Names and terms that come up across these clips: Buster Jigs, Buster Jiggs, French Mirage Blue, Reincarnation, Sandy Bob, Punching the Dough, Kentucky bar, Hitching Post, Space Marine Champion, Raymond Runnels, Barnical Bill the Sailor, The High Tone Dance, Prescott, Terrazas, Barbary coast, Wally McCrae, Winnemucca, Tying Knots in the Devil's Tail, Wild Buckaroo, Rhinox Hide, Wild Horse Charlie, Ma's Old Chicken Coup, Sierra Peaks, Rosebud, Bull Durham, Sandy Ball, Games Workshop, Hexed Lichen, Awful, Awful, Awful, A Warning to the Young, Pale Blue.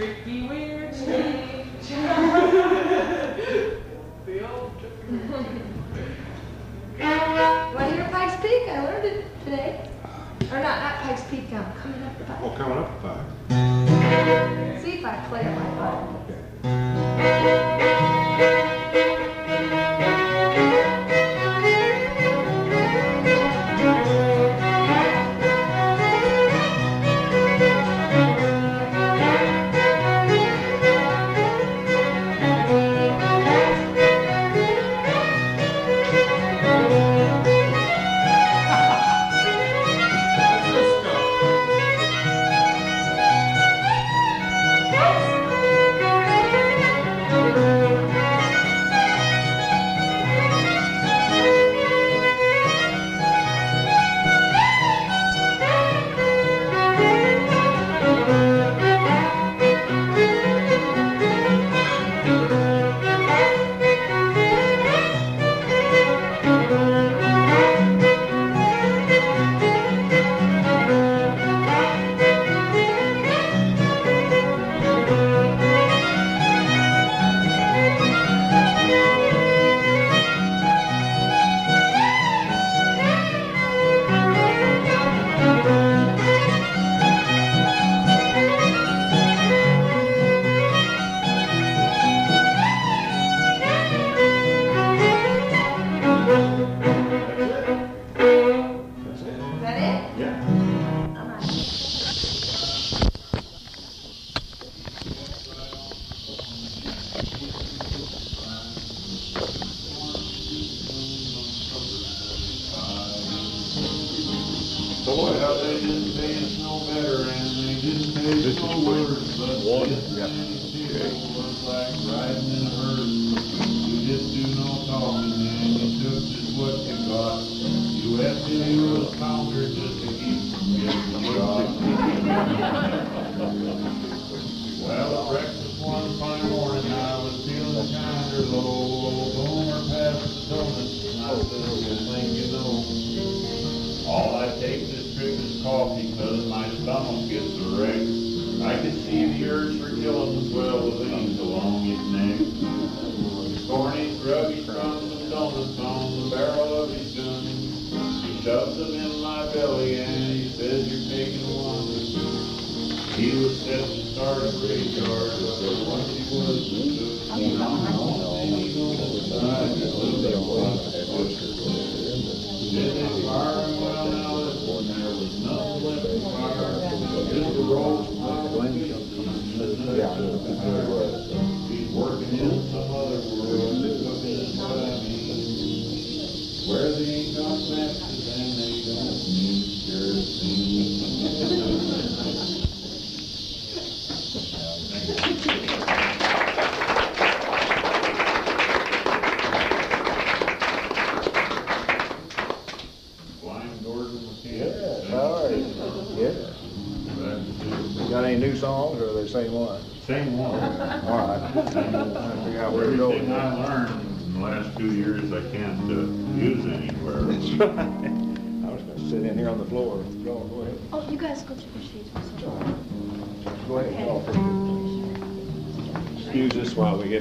tricky, weird snake. The old tricky weird snake. Want to hear Pikes Peak? I learned it today. Or not Pikes Peak, I'm coming up the Pike. Oh, coming up the Pike. See if I play it like that. Okay.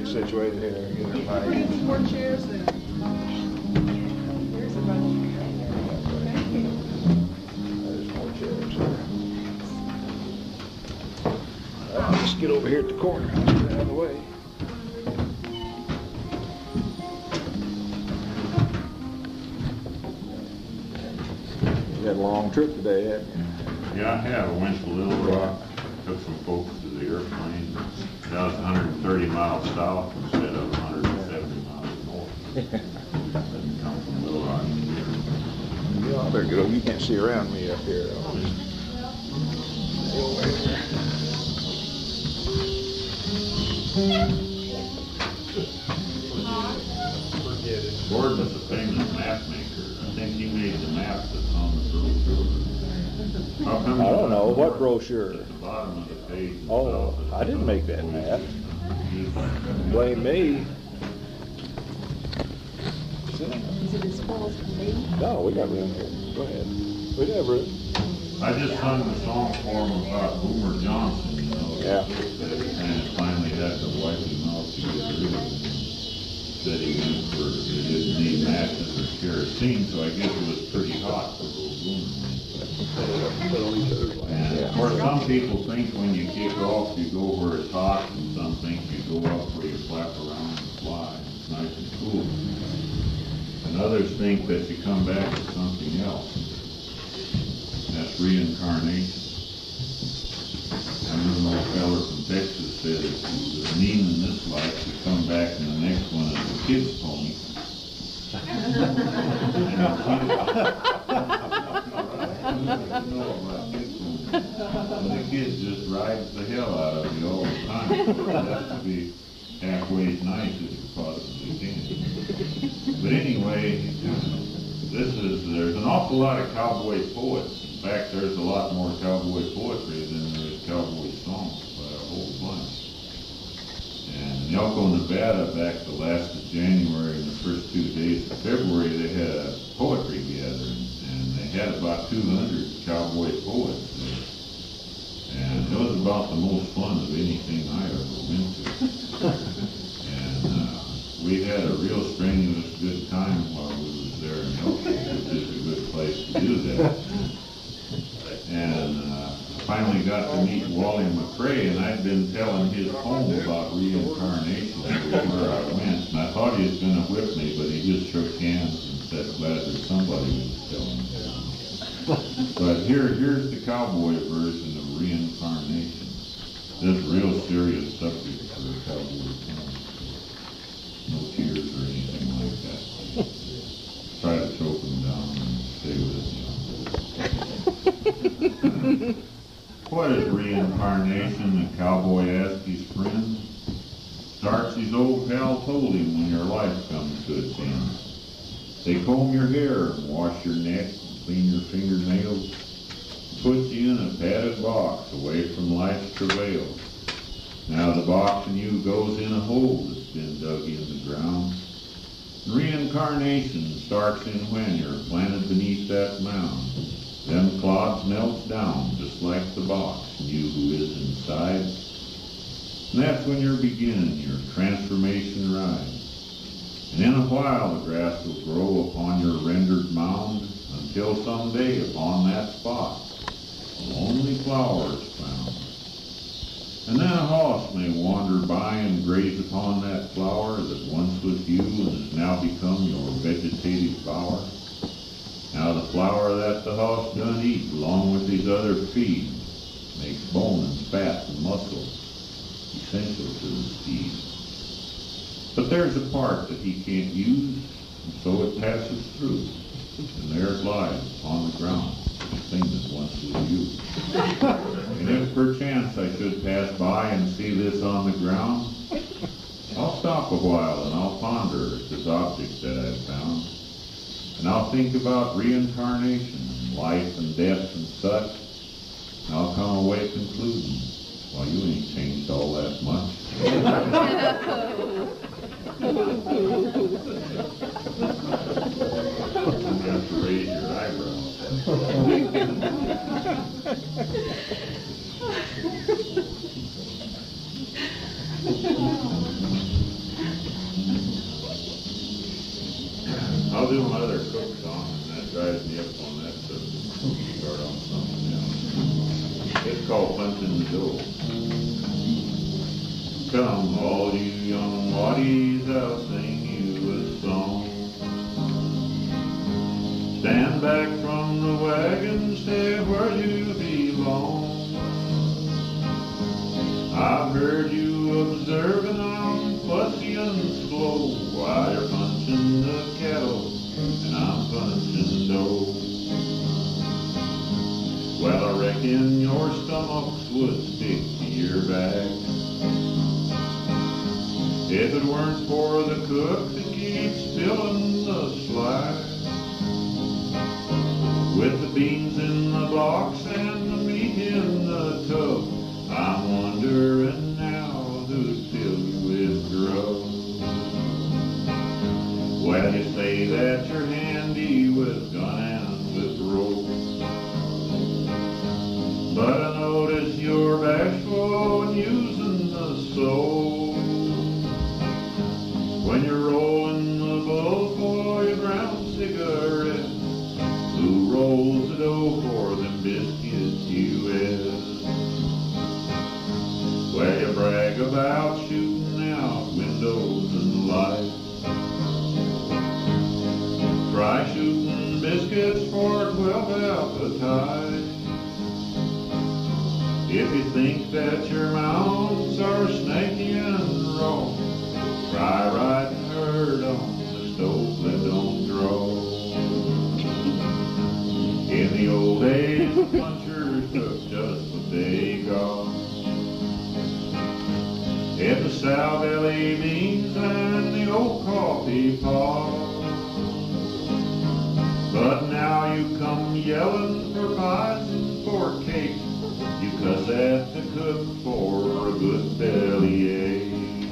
Situated here. There's more chairs there. There's a bunch. There's more chairs there. Well, let's get over here at the corner. Let's get out of the way. You had a long trip today, haven't you? Yeah, I have. I went to Little Rock, took some folks to the airplane. That was 130 miles south instead of 170 miles north. Doesn't come from Little Rock. Yeah, I better get over. You can't see around me up here. Gordon's a famous map maker. I think he made the map that's on the brochure. I don't know. What brochure? At the bottom of the page. Oh. I didn't make that map. Blame me. Is it as full as can be? No, we got room here. Go ahead. We got room. I just sung the song for him about Boomer Johnson, you know. Yeah. And finally had to wipe him out to get rid of him. Said he went for, he didn't need matches or kerosene, so I guess it was pretty hot for those women. And of course, some people think when you kick off, you go where it's hot, and some think you go up where you flap around and fly. It's nice and cool. And others think that you come back with something else. That's reincarnation. I remember an old fella from Texas said if you were mean in this life, you come back in the next one as a kid's pony. The kid just rides the hell out of you all the time. It has to be halfway as nice as you possibly can. But anyway, this is, there's an awful lot of cowboy poets. In fact, there's a lot more cowboy poetry than there is cowboy songs by a whole bunch. And in Elko, Nevada, back the last of January and the first 2 days of February, they had a poetry gathering, and they had about 200 cowboy poets there. And it was about the most fun of anything I ever went to. We had a real strenuous good time while we was there in Elko, which is a good place to do that. And I finally got to meet Wally McCrae, and I'd been telling his poem about reincarnation where I went, and I thought he was going to whip me, but he just shook hands and said, glad that somebody was telling me. But here's the cowboy version of reincarnation. This is a real serious subject for the cowboy poem. No tears or anything like that. Try to choke him down and stay with him. What is reincarnation? The cowboy asked his friend. Starts his old pal told him when your life comes to its end. They comb your hair and wash your neck and clean your fingernails. Put you in a padded box away from life's travail. Now the box and you goes in a hole that's been dug in the ground. Reincarnation starts in when you're planted beneath that mound. Them clods melts down just like the box, and you who is inside. And that's when you're beginning your transformation ride. And in a while the grass will grow upon your rendered mound, until someday upon that spot a lonely flower is found. And then a horse may wander by and graze upon that flower that once was you and has now become your vegetative bower. Now the flour that the hoss done eat, along with his other feed, makes bone and fat and muscle essential to the steed. But there's a part that he can't use, and so it passes through, and there it lies on the ground, the thing that once was you. And if perchance I should pass by and see this on the ground, I'll stop a while and I'll ponder at this object that I've found. And I'll think about reincarnation and life and death and such, and I'll come away concluding, well, you ain't changed all that much. You have to raise your eyebrows. I'll do another. Drives me up on that, so start on something else. It's called Punching the Dough. Come all you young waddies, I'll sing you a song. Stand back from the wagon, stay where you belong. I've heard you observing, I'm fussy and slow while you're punching the cattle. And I'm punching dough. Well, I reckon your stomachs would stick to your back if it weren't for the cook that keeps spilling the slack. With the beans in the box and the meat in the tub, I'm wondering now who'd fill you with grub. Well, you say that you're handy with gun and with rope, but I notice you're bashful when slow. When you're rolling the boat for your brown cigarette, who rolls the dough for them biscuits you is? Well, you brag about shooting out windows and lights. Try shooting biscuits for 12 out the tide. If you think that your mounds are snaky and raw, try riding herd on the stove that don't draw. In the old days, punchers took just what they got. If the sow belly beans and the old coffee pot. But now you come yelling for pies and for cakes. You cuss at the cook for a good bellyache.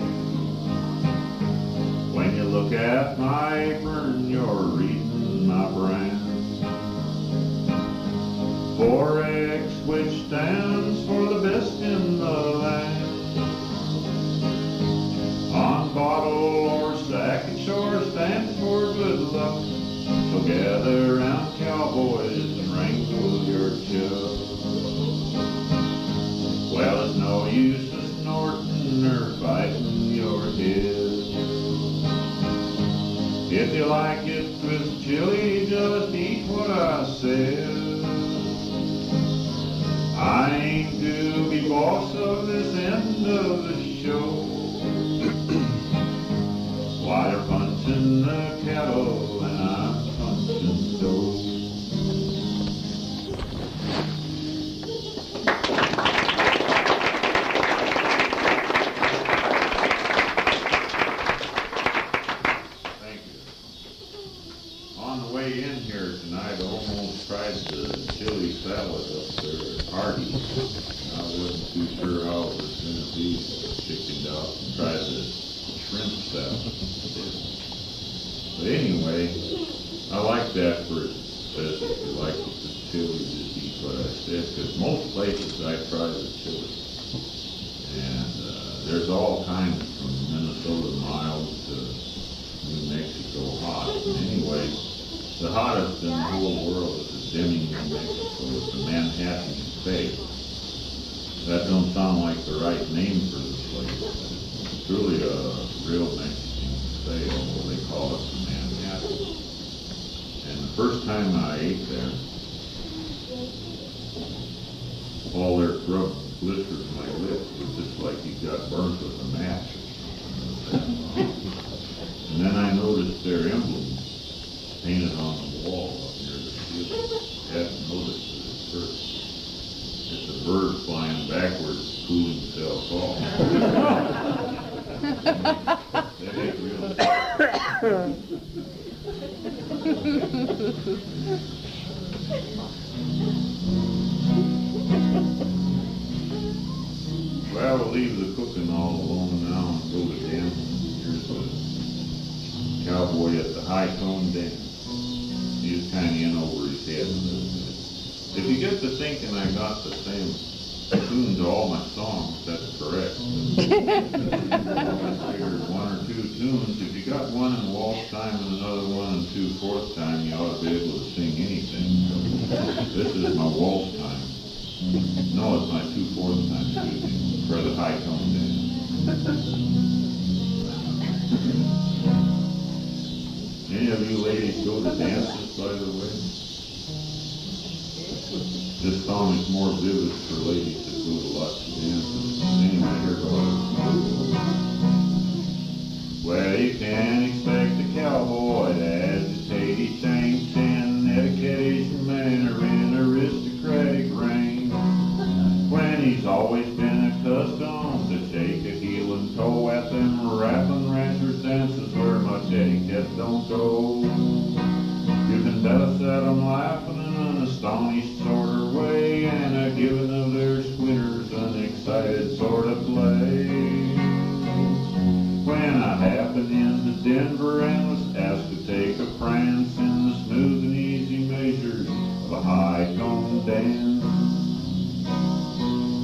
When you look at my apron, you're reading my brand. 4X, which stands for the best in the land. On bottle or sack and shore stands for good luck. So gather round, cowboys, and wrangle your chuck. Well, it's no use of snorting or biting your head. If you like it with chili, just eat what I said. I ain't to be boss of this end of the show. While you're punching the cattle and I'm punching dough.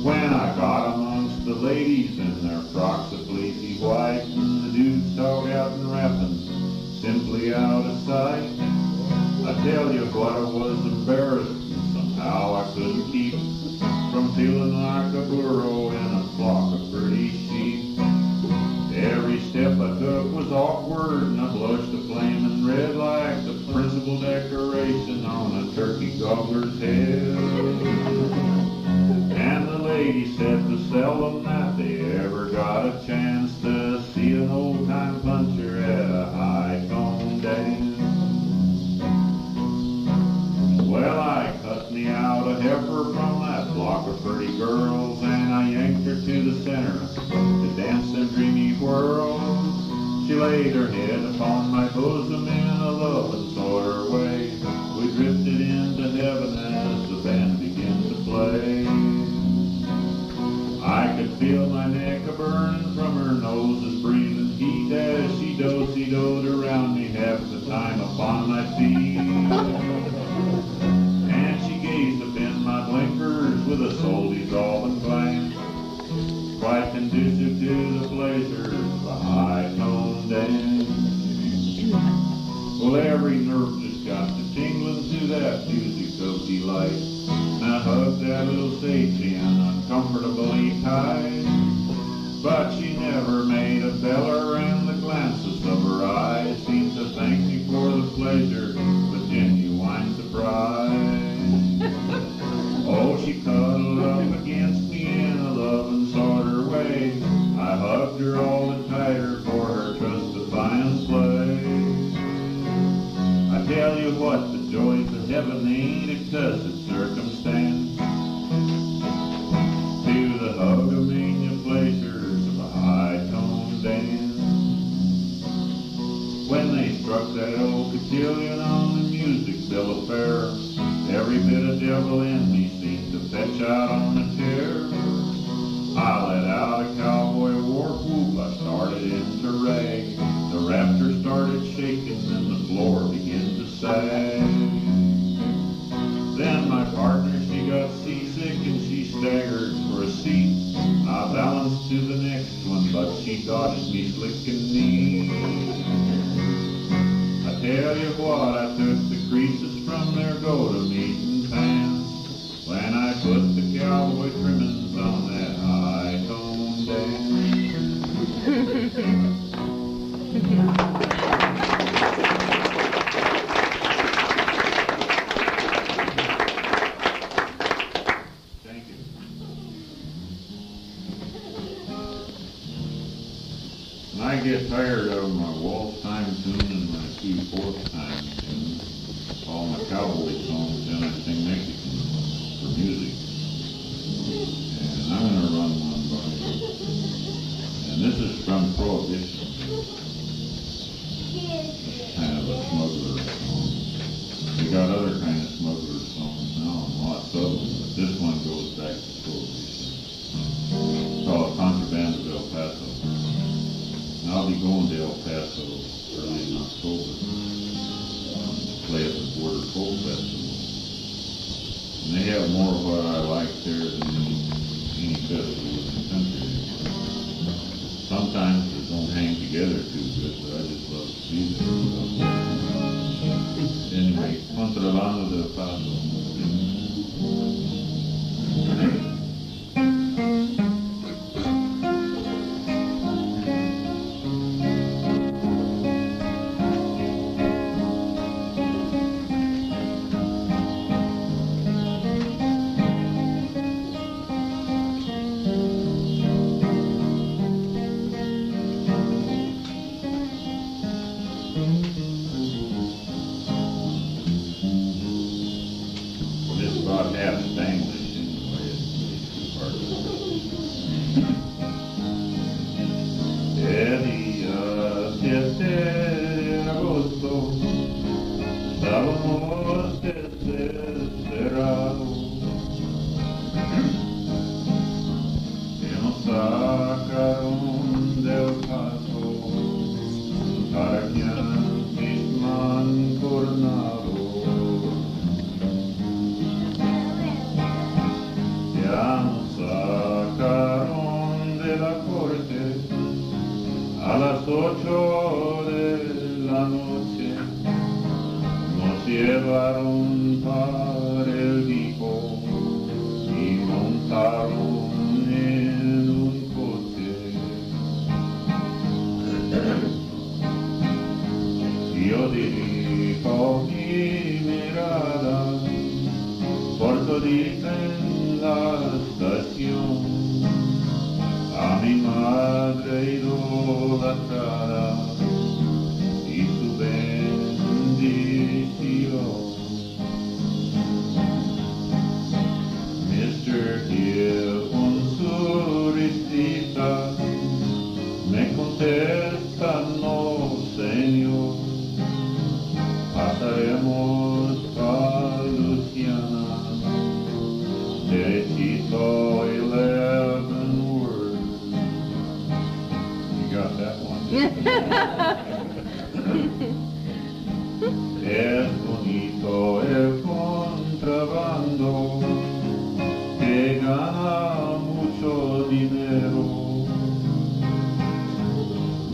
When I got amongst the ladies in their frock but duck was awkward, and I blushed the flaming red like the principal decoration on a turkey gobbler's head. And the lady said to seldom that they ever got a chance to see an old-time puncher at a high-tone dance. Well, I cut me out a heifer from that flock of pretty girls, and I yanked her to the center to dance in dreamy whirls. She laid her head upon my bosom in a loving sort of way. We drifted into heaven as the band began to play. I could feel my neck a-burnin' from her nose's breathing heat as she do-si-doed around me half the time upon my feet. And she gazed up in my blinkers with a soul-dissolving glance, quite conducive to the pleasures of a high-tone dance. Well, every nerve just got to tingling to that music of delight. I hugged that little safety and uncomfortably tight, but she never made a beller, and the glances of her eyes seemed to thank me for the pleasure with genuine surprise. Oh, she cuddled up against me in a loving sort of way. I hugged her all the tighter for her trust-defying play. I tell you what, the joys of heaven ain't excessive circumstance to the hug of mania pleasures of a high-tone dance. When they struck that old cotillion on the music bill of fare, every bit of devil in me seemed to fetch out on a tear. I let out a cowboy war whoop, I started into rag. The raptor started shaking and the floor began to sag. Then my partner, she got seasick and she staggered for a seat. I balanced to the next one, but she dodged me slick and neat. I tell you what, I took the creases from their go-to-meeting pants when I put the cowboy trimmings on that high-tone dance. I get tired of my waltz time tune and my three-fourth time tune. All my cowboy songs, and I sing Mexican for music. And I'm going to run one by you. And this is from Prohibition. It's kind of a smuggler song. We got other kind of smuggler songs now, and lots of them, but this one goes back to Prohibition. It's called Contraband of El Paso. I'll be going to El Paso early in October to play at the Border Folk Festival. And they have more of what I like there than any festival in the country. Sometimes they don't hang together too good, but I just love to see them. Anyway, Contrabando de El Paso. dicen la estación, a mi madre idolatrada y su bendición. Mr. Gil con su risita me contesta, no señor, pasaremos a Luciana. They she saw 11 words. You got that one. Es bonito el contrabando que gana mucho dinero.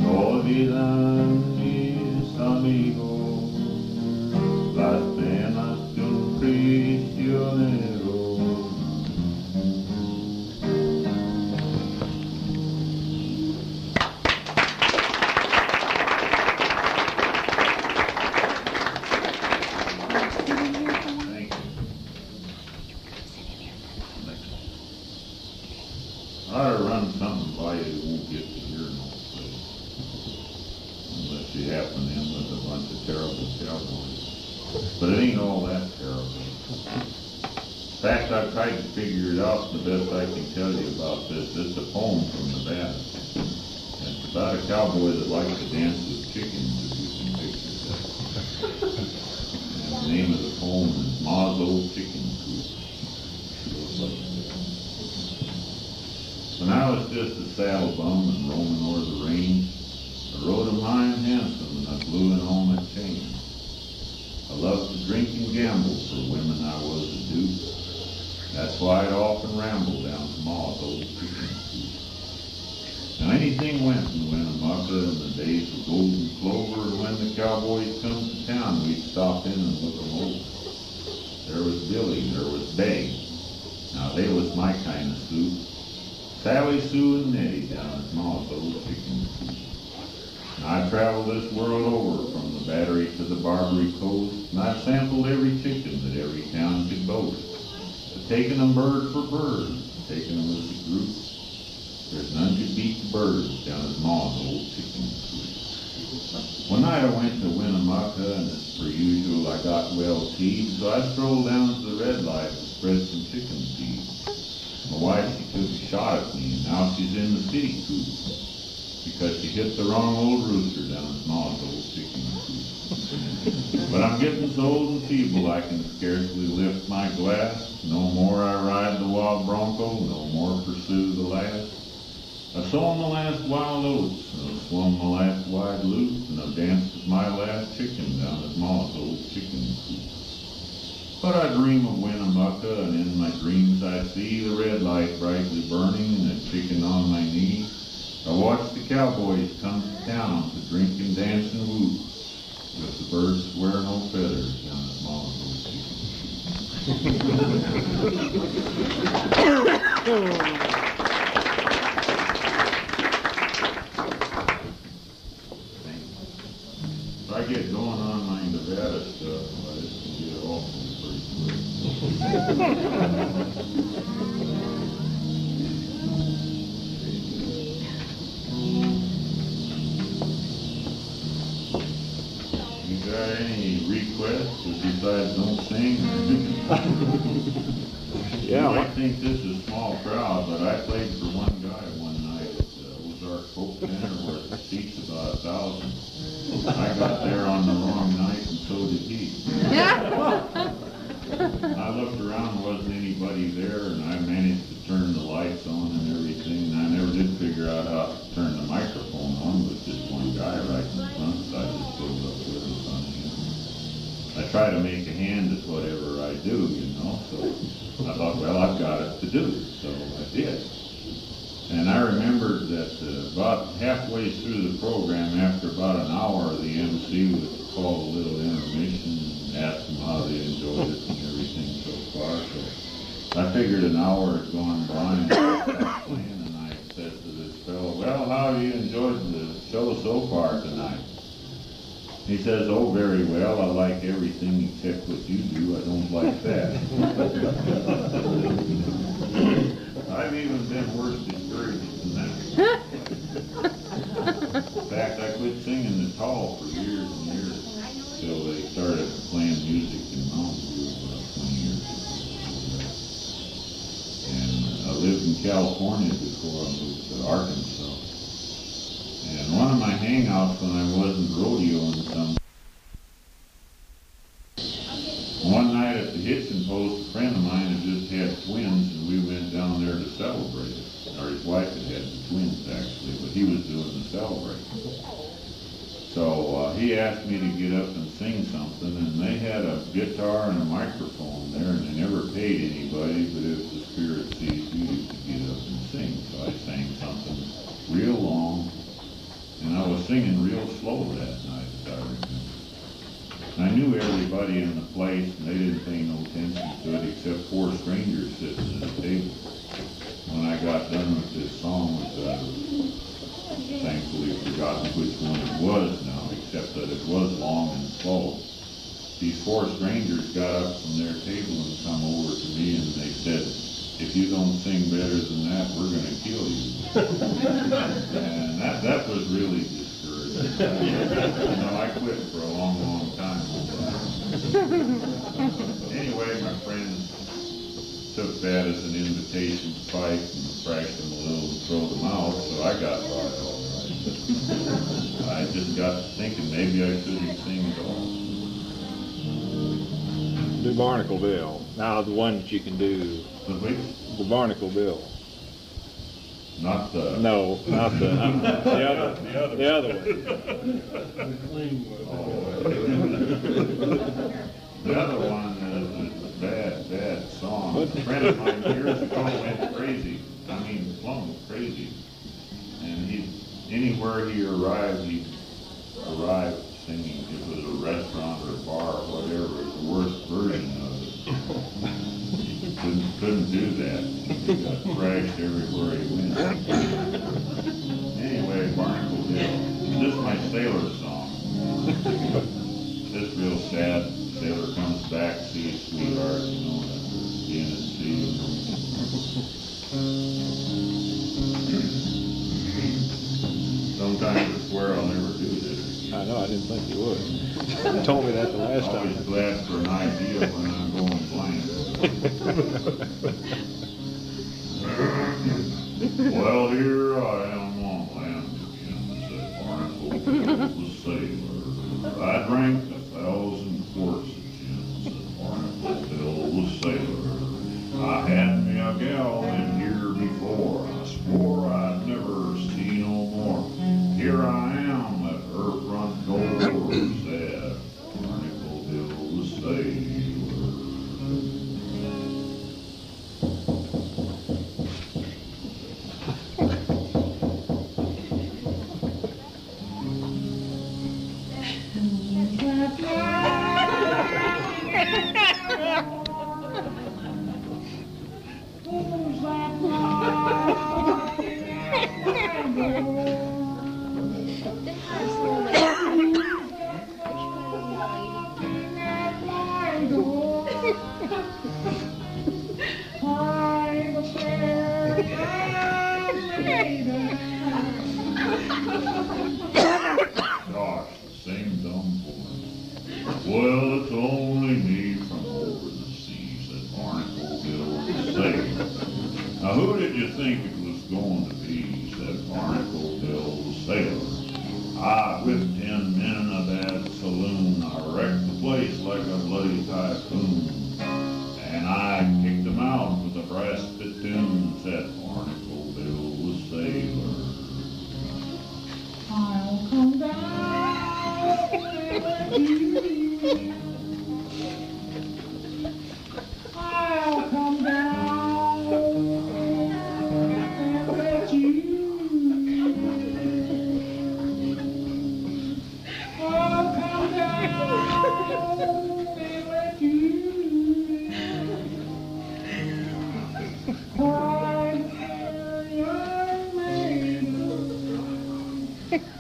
No olvidan mis amigos las penas de un prisionero. It's a poem from Nevada. It's about a cowboy that likes to dance with chickens, if you can picture that. And the name of the poem is Ma's Old Chicken Coop. When I was just a saddle bum and roaming over the range, I rode a lion handsome and I blew in all my chain. I loved to drink and gamble for women I was a dupe. That's why I'd often ramble down to Ma's old chicken coop. Now anything went in Winnemucca in the days of golden clover, and when the cowboys come to town, we'd stop in and look them over. There was Billy, there was Bay. Now they was my kind of soup. Sally, Sue, and Nettie down at Ma's old chicken coop. And I traveled this world over from the Battery to the Barbary coast, and I sampled every chicken that every town could boast. Taking them bird for bird, taking them as a group. There's none to beat the birds down at Ma's old chicken coop. One night I went to Winnemucca, and as per usual, I got well teed, so I strolled down to the red light and spread some chicken seeds. My wife, she took a shot at me, and now she's in the city coop because she hit the wrong old rooster down at Ma's old chicken coop. But I'm getting so old and feeble I can scarcely lift my glass. No more I ride the wild bronco, no more pursue the lass. I sown the last wild oats, and I swung my last wide loop, and I danced with my last chicken down at Ma's old chicken coop. But I dream of Winnemucca, and in my dreams I see the red light brightly burning and a chicken on my knee. I watch the cowboys come to town to drink and dance and woo, with the birds wear no feathers down at Ma's old chicken coop. If I get going on my Nevada stuff, I just can get off pretty quick. You got any requests besides don't sing? Yeah, I think this is a small crowd, but I played for one guy one night. It was our folk dinner where the seats about 1,000. I got there on the wrong night, and so did he. I looked around, wasn't anybody there, and I managed to turn the lights on and everything. And I never did figure out how to turn the microphone on with this one guy right in front, so I just pulled up there and on him. I try to make a hand at whatever I do, you know, so I thought, well, I've got it to do, so I did. And I remembered that about halfway through the program, after about an hour, the MC would call a little intermission and ask them how they enjoyed it and everything so far. So I figured an hour had gone by, and I said to this fellow, well, how have you enjoyed the show so far tonight? He says, oh, very well, I like everything except what you do. I don't like that. I've even been worse discouraged than that. In fact, I quit singing the tall for years and years until they started playing music in Mountain View about 20 years ago. And I lived in California before I moved to Arkansas. And one of my hangouts when I wasn't rodeoing one night at the Hitching Post, a friend of mine had just had twins, and we went down there to celebrate it. Or his wife had had the twins, actually, but he was doing the celebration. So he asked me to get up and sing something, and they had a guitar and a microphone there, and they never paid anybody, but if the spirit sees you, you can get up and sing. So I sang something real long, and I was singing real slow that night, as I remember. And I knew everybody in the place, and they didn't pay no attention to it except four strangers sitting at a table. When I got done with this song, which I was thankfully forgotten which one it was now, except that it was long and slow, these four strangers got up from their table and come over to me, and they said, if you don't sing better than that, we're going to kill you. And that was really discouraging. I quit for a long, long time. Anyway, my friends took that as an invitation to fight and thrash them a little and throw them out, so I got rocked all right. I just got thinking maybe I shouldn't sing at all. Do Barnacle Bill. Now the one that you can do. The Barnacle Bill. Not the... No, not the... The other one. The other one is a bad, bad song. What? A friend of mine years ago went crazy. I mean, plumb crazy. And anywhere he arrived, singing. It was a restaurant or a bar or whatever. It was the worst version of it. Couldn't do that. He got thrashed everywhere he went. Anyway, Barnacle Bill. This is my sailor song. This real sad. Sailor comes back, sees sweetheart, you know, being at sea. Sometimes I swear I'll never do this again. I know, I didn't think you would. You told me that the last time. Always glad for an idea when I'm going blind. Well, here I am on land again, said Barnacle Bill the sailor. I drank 1,000 quarts of gin, said Barnacle Bill the sailor. I had me a gal in here before, I swore I'd never see no more. Here I am at her front door, said Barnacle Bill the sailor.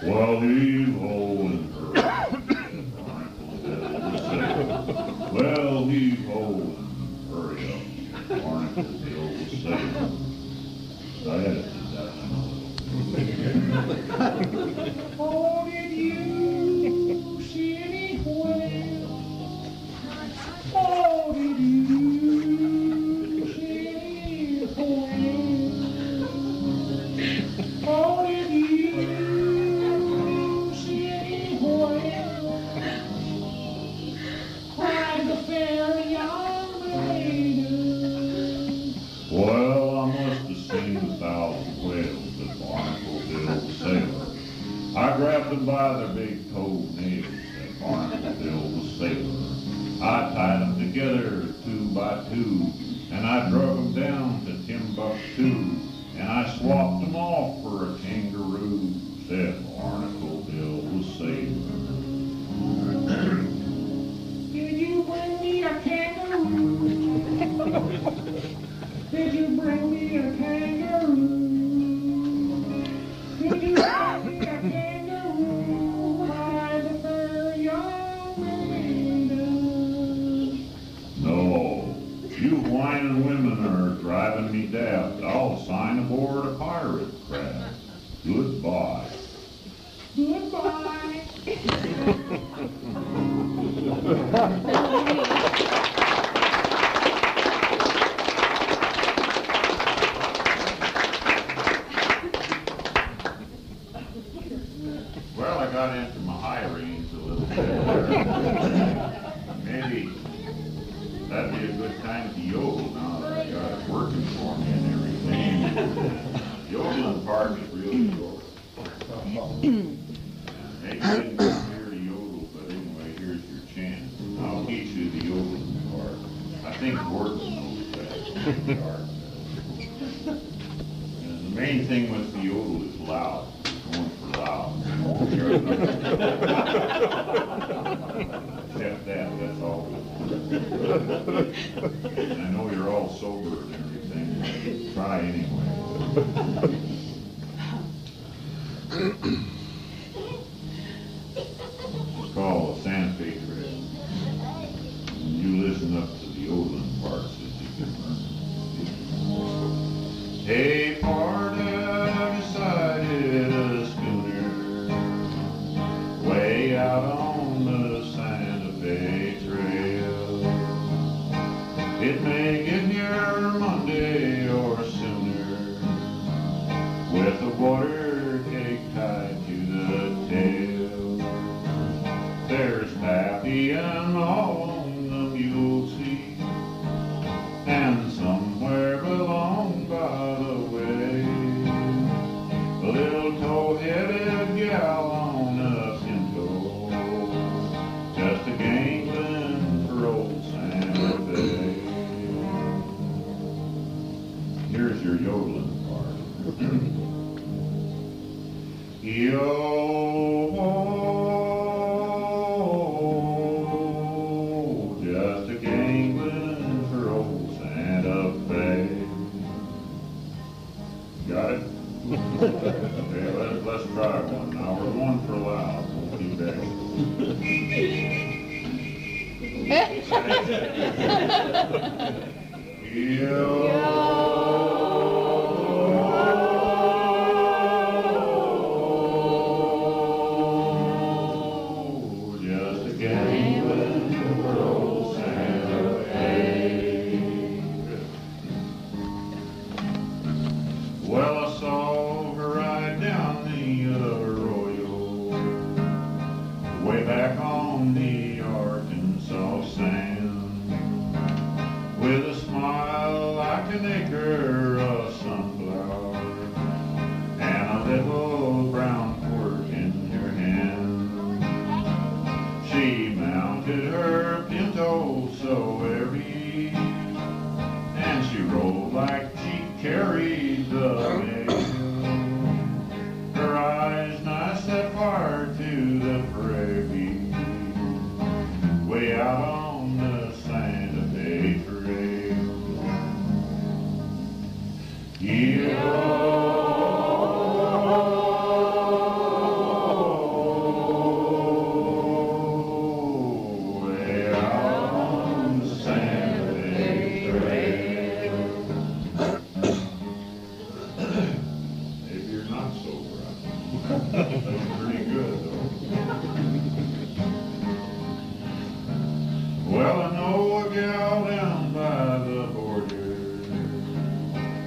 Well, heave ho and her. was the old saying. I had it to die. Oh, did you see any whale? Oh, did you see any whale? Oh, did you see any whale? Cried the fair young maiden. Well, I must have seen 1,000 whales at my Uncle Bill's sailor. I grabbed them by their big cold nails at my Uncle Bill's sailor. I tied them together 2 by 2, and I drug them down to Timbuktu, and I swapped them off for a kangaroo, said Barnacle Bill the Sailor. Did you bring me a kangaroo? Did you bring me a kangaroo? Did you bring me a kangaroo? Wine and women are driving me daft. I'll sign aboard a pirate craft. Goodbye. Goodbye. Well, I got into my high range a little bit there. Maybe. That'd be a good time to yodel now that I got it working for me and everything. Yodeling part is really short. Maybe I didn't come here to yodel, but anyway, here's your chance. I'll teach you the yodeling part. I think Gordon knows that. And the main thing with the yodel is loud. It's going for loud. Except that's all. And I know you're all sober and everything. Try anyway. It's called a Santa Fe trip. You listen up to the olden parts that you can learn. Hey, Florida decided a schooner way out on the Santa Fe trail. It may get near Monday or sooner, with a water cake tied to the tail. There's Pappy and all the mule see, and somewhere along by the way, a little tow-headed gal on a pinto, just a gangling for old Santa Fe. Here's your yodeling part. Yo, just a gangling for old Santa Fe. Got it? Okay, let's try one. Now we're going for loud. We'll be back. Yo. With a smile I can make her pretty good, though. Well, I know a gal down by the border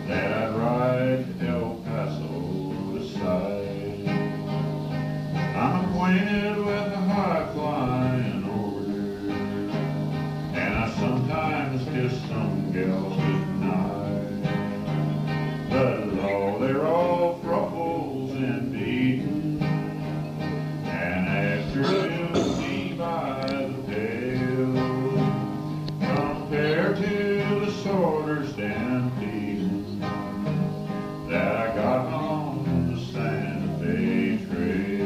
that I'd ride El Paso aside. I'm acquainted with a high-flying order, and I sometimes kiss some gals goodnight. But lo, they're all ruffles and beaten, and after they'll be by the pail, compared to the sorter stampede that I got on the Santa Fe Trail.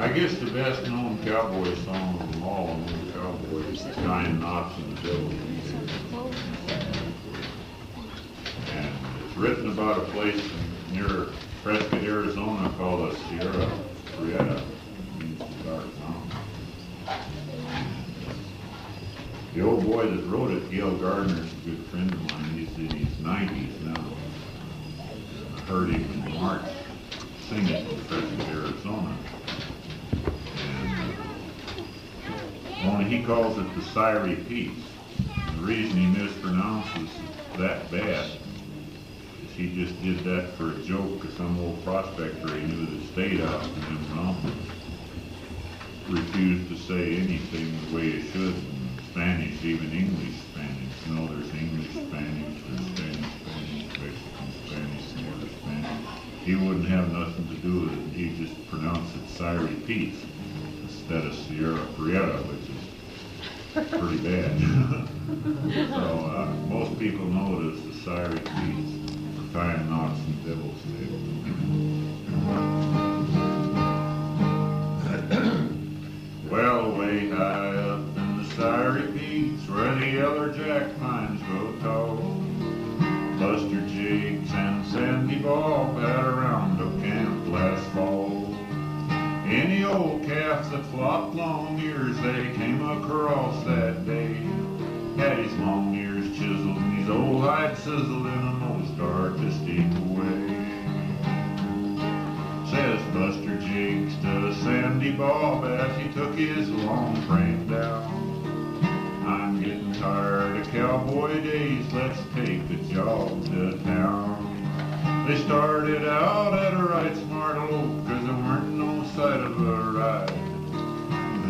I guess the best known cowboy song of them all among cowboys is Tying Knots in the Devil's Tail. And it's written about a place near Prescott, Arizona called the Sierra Peaks, means the dark mountain. The old boy that wrote it, Gale Gardner's a good friend of mine. He's in his 90s now. I heard him in March sing it in Prescott, Arizona. Only he calls it the Sierra Peaks. The reason he mispronounces that bad is he just did that for a joke to some old prospector he knew that stayed out in them mountains. Refused to say anything the way it should in Spanish, even English Spanish. No, there's English Spanish, there's Spanish Spanish, Mexican Spanish, Northern Spanish. He wouldn't have nothing to do with it. He just pronounced it Sierra Peaks instead of Sierra Prieta, which pretty bad. So most people know it as the Sierra Peaks, for Tying Knots in the Devil's Tail. Well, way high up in the Sierra Peaks, where the yellow jack pines grow tall, Buster Jigs and Sandy Ball bat around the camp last fall. Any old calf that flopped long ears they came across that day had his long ears chiseled and his old hide sizzled in a nose ball bat, he took his long train down. I'm getting tired of cowboy days, let's take the jog to town. They started out at a right smart old, cause there weren't no sight of a ride.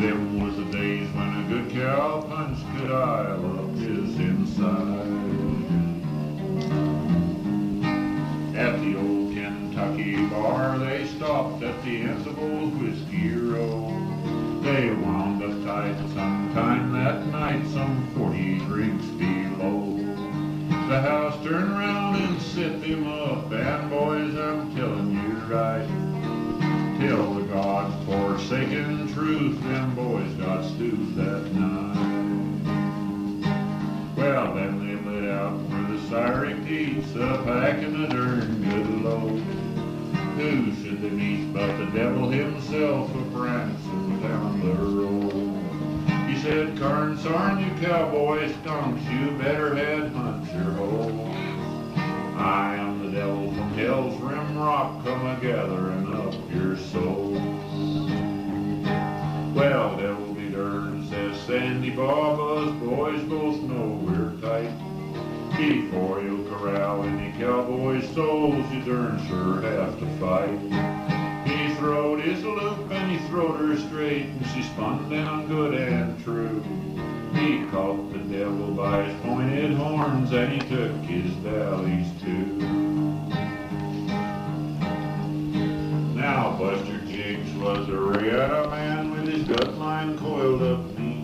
Them was the days when a good cow punch could aisle up his inside. At the old Kentucky bar, they stopped at the end of old Whiskey Row. They wound up tight sometime that night, some 40 drinks below. The house turned round and set them up, and boys, I'm telling you right, till the God-forsaken truth, them boys got stewed that night. Well, then they lit out for the Sierra Peaks, a pack and a darn good load. Who should they meet but the devil himself a-prancing down the road? He said, "Carn sarn, you cowboy skunks, you better headhunt your hole. I am the devil from hell's rim rock, come a-gathering up your souls." Well, devil be darned, says Sandy Bob, us boys both know we're tight. Before you corral any cowboy souls, you darn sure have to fight. He throwed his loop and he throwed her straight, and she spun down good and true. He caught the devil by his pointed horns, and he took his valleys too. Now Buster Jiggs was a rare man with his gut line coiled up neat.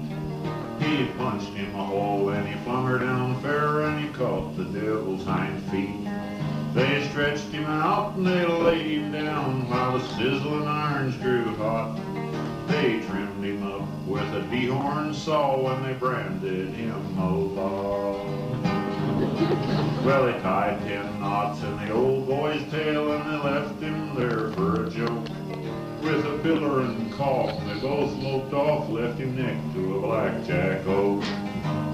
He punched him a hole and he flung her down fair, and he caught the devil's hind feet. They stretched him out and they laid him down while the sizzling irons grew hot. They trimmed him up with a dehorn saw and they branded him a lot. Well, they tied 10 knots in the old boy's tail and they left him there for a joke. With a pillar and cough, they both loped off, left him neck to a blackjack oak.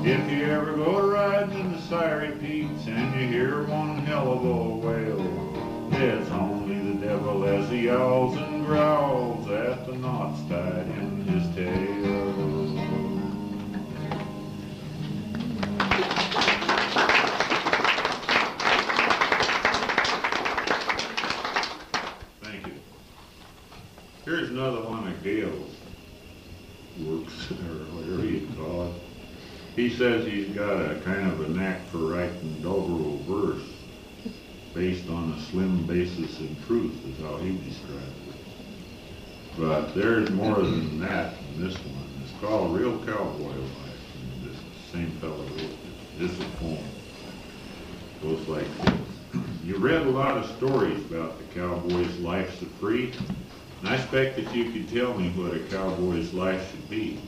If you ever go riding in the Sierra Peaks and you hear one hell of a wail, it's only the devil as he yowls and growls at the knots tied in his tail. Thank you. Here's another one of Gale's works, or whatever you call it. He says he's got a kind of a knack for writing doggerel verse based on a slim basis in truth, is how he describes it. But there's more than that in this one. It's called Real Cowboy Life. And this same fellow wrote it. This is a poem. It goes like this. You read a lot of stories about the cowboy's life so free, and I expect that you could tell me what a cowboy's life should be.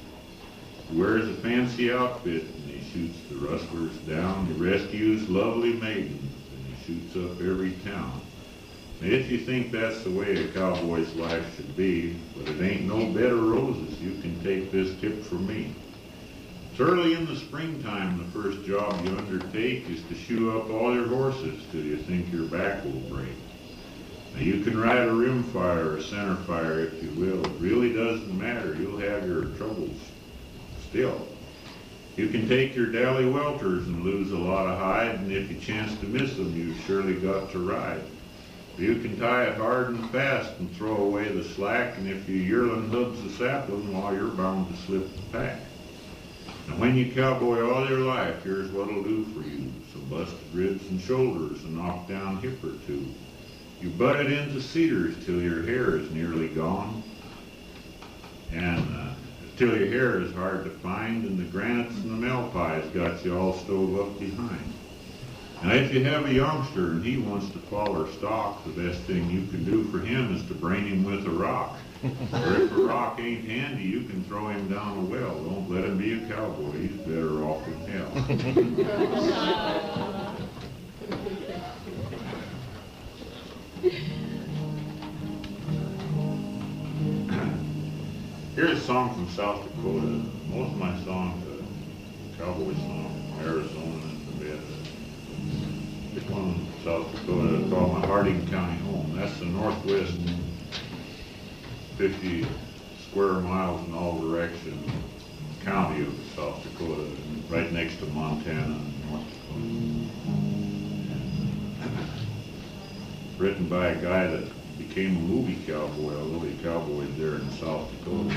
He wears a fancy outfit and he shoots the rustlers down. He rescues lovely maidens and he shoots up every town. And if you think that's the way a cowboy's life should be, but it ain't no bed of roses, you can take this tip from me. It's early in the springtime, the first job you undertake is to shoe up all your horses till you think your back will break. Now you can ride a rim fire or a center fire if you will. It really doesn't matter. You'll have your troubles still. You can take your dally welters and lose a lot of hide, and if you chance to miss them, you've surely got to ride. You can tie it hard and fast and throw away the slack, and if your yearling hubs the sapling, while you're bound to slip the pack. Now when you cowboy all your life, here's what'll do for you. Some busted ribs and shoulders, a knocked down hip or two. You butted into cedars till your hair is nearly gone, and till your hair is hard to find, and the granites and the malpais got you all stove up behind. Now if you have a youngster and he wants to fall or stalk, the best thing you can do for him is to brain him with a rock. Or if a rock ain't handy, you can throw him down a well. Don't let him be a cowboy. He's better off in hell. Here's a song from South Dakota. Most of my songs are cowboy songs from Arizona and Nevada. This one from South Dakota is called My Harding County Home. That's the northwest 50 square miles in all directions, county of South Dakota, and right next to Montana and North Dakota. Written by a guy that became a movie cowboy, although he cowboyed there in South Dakota.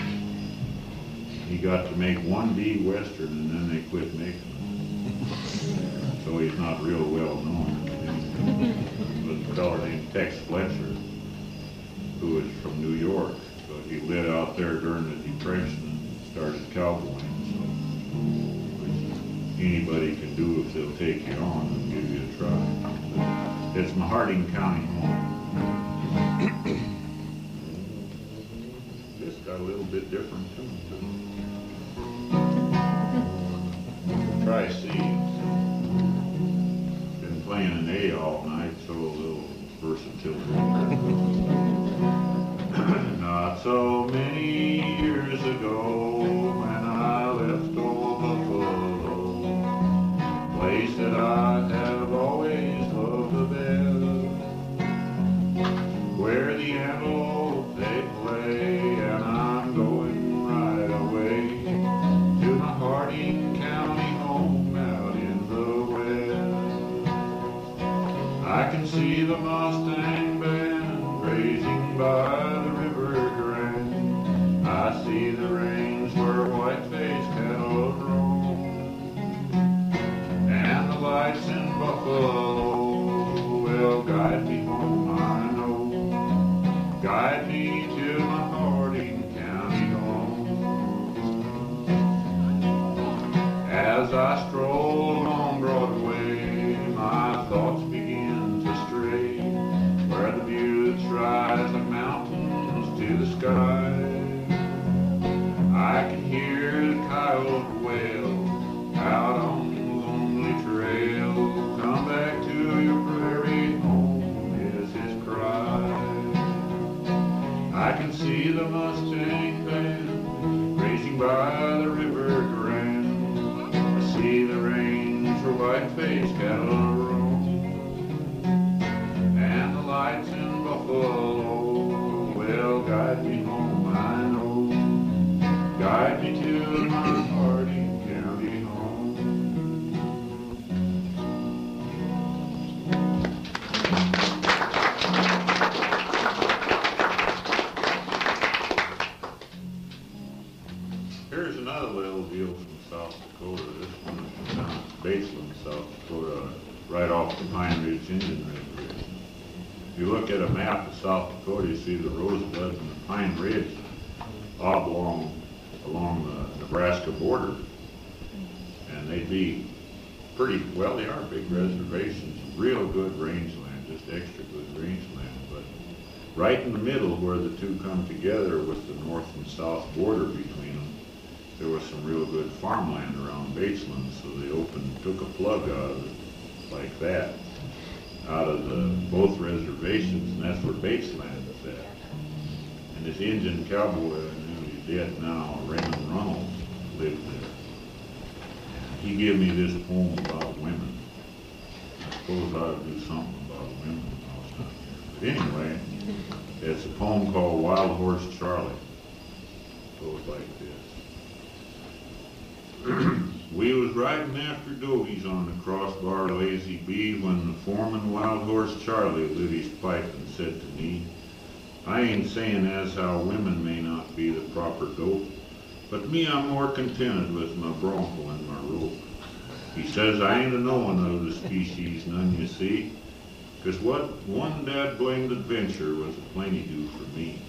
He got to make one D Western and then they quit making them. So he's not real well known. But a fellow named Tex Fletcher, who was from New York. So he lived out there during the Depression and started cowboying. So anybody can do if they'll take you on and give you a try. But it's My Harding County Home. This got a little bit different too. Try C. Been playing an A all night, so a little versatility. Not so many years ago, when I left old Buffalo, place that I have always loved the best, where the antelope they play, and I'm going right away to my Harding County home out in the west. I can see the Mustang band grazing by the river grand. I see the range where white-faced cattle roam, and the lights in Buffalo will guide me home, I know. Guide me to my Harding County home. As I stroll along Broadway, my thoughts begin to stray, where the buttes rise like mountains to the sky. I can hear the coyote wail out on the lonely trail. Come back to your prairie home is his cry. I can see the Mustang band racing by the river grand. I see the range for white-faced cattle roam, and the lights in Buffalo will guide me home, I know. Guide me to my Harding County home. Here's another little deal from South Dakota. This one is from Batesland, South Dakota, right off the Pine Ridge Indian Reservation. If you look at a map of South Dakota, you see the Rosebud and the Pine Ridge oblong along the Nebraska border. And they'd be pretty, well, they are big reservations, real good rangeland, just extra good rangeland. But right in the middle where the two come together with the north and south border between them, there was some real good farmland around Batesland, so they took a plug out of it like that, out of both reservations, and that's where Batesland is at. And this Indian cowboy, who's dead now, Raymond Runnels, lived there. He gave me this poem about women. I suppose I ought to do something about women when I was not here. But anyway, it's a poem called Wild Horse Charlie. It goes like this. We was riding after dogies on the crossbar Lazy B when the foreman Wild Horse Charlie lit his pipe and said to me, I ain't saying as how women may not be the proper dope, but me I'm more contented with my bronco and my rope. He says I ain't a knowing of the species none you see, 'cause what one dad blamed adventure was a plenty do for me.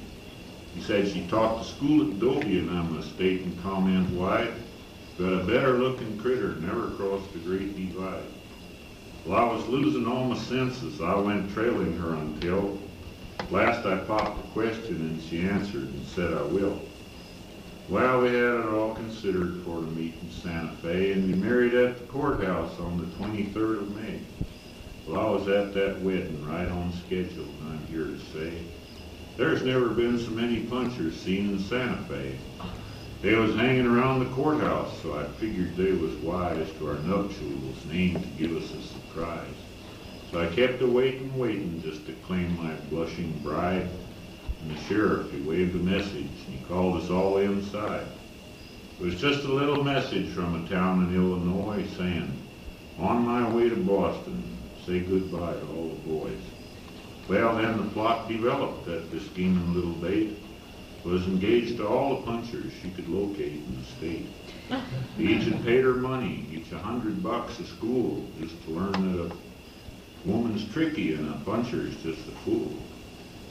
He said she taught the school at Dobie and I'm a state and comment wide, but a better-looking critter never crossed the great divide. Well, I was losing all my senses. I went trailing her until last I popped the question, and she answered and said, I will. Well, we had it all considered for the meet in Santa Fe, and we married at the courthouse on the 23rd of May. Well, I was at that wedding right on schedule, and I'm here to say, there's never been so many punchers seen in Santa Fe. They was hanging around the courthouse, so I figured they was wise to our nuptials and aimed to give us a surprise. So I kept a waiting, just to claim my blushing bride. and the sheriff, he waved a message, and he called us all inside. It was just a little message from a town in Illinois saying, "On my way to Boston, say goodbye to all the boys." Well, then the plot developed that the scheming little bait was engaged to all the punchers she could locate in the state. Each had paid her money, each $100 a school, just to learn that a woman's tricky and a puncher's just a fool.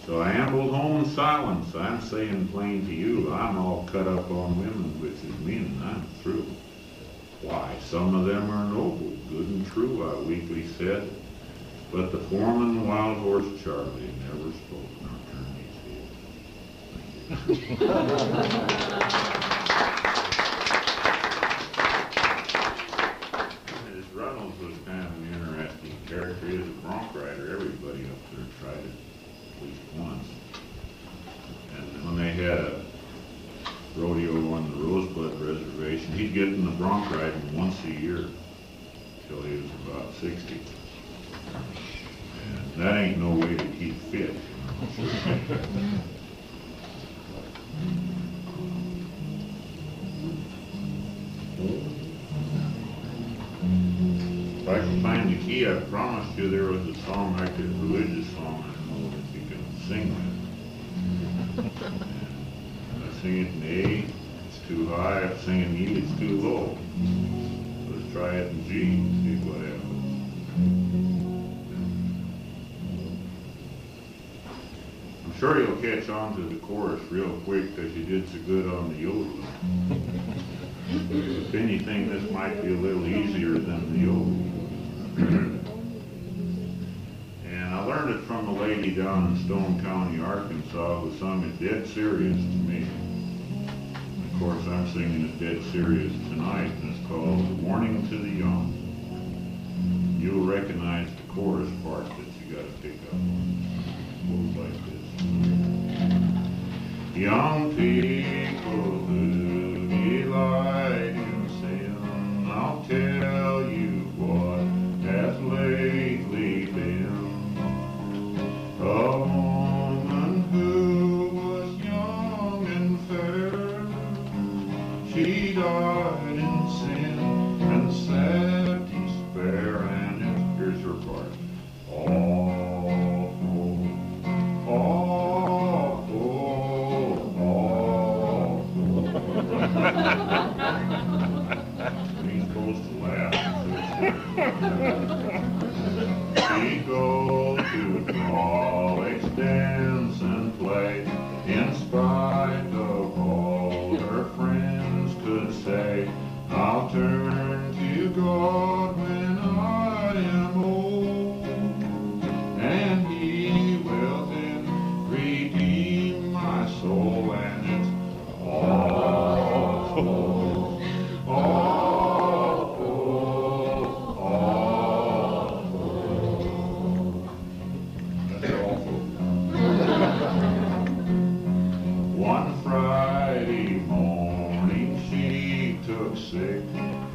So I ambled home in silence. I'm saying plain to you, I'm all cut up on women, which is meaning I'm through. Why, some of them are noble, good and true, I weakly said. But the foreman, Wild Horse Charlie, never spoke nor turned his head. As Runnels was kind of an interesting character. He was a bronc rider. Everybody up there tried it at least once. And when they had a rodeo on the Rosebud reservation, he'd get in the bronc riding once a year till he was about 60. And that ain't no way to keep fit. You know? If I can find the key, I promised you there was a song like this religious song. I don't know if you can sing that. I sing it in A, it's too high. I sing it in E, it's too low. Let's try it in G and see what happens. I'm sure you'll catch on to the chorus real quick because you did so good on the yodeling. If anything, this might be a little easier than the yodeling. And I learned it from a lady down in Stone County, Arkansas, who sung it dead serious to me. And of course, I'm singing it dead serious tonight, and it's called "Warning to the Young." You'll recognize the chorus part that you got to pick up on. Goes like this. Young people who delight in sin, I'll tell you what has lately been. A woman who was young and fair, she died in sin and sad despair, and here's her part. She goes to college, dance and play, in spite of all her friends could say, I'll turn to God when I am old, and He will then redeem my soul, and it's all.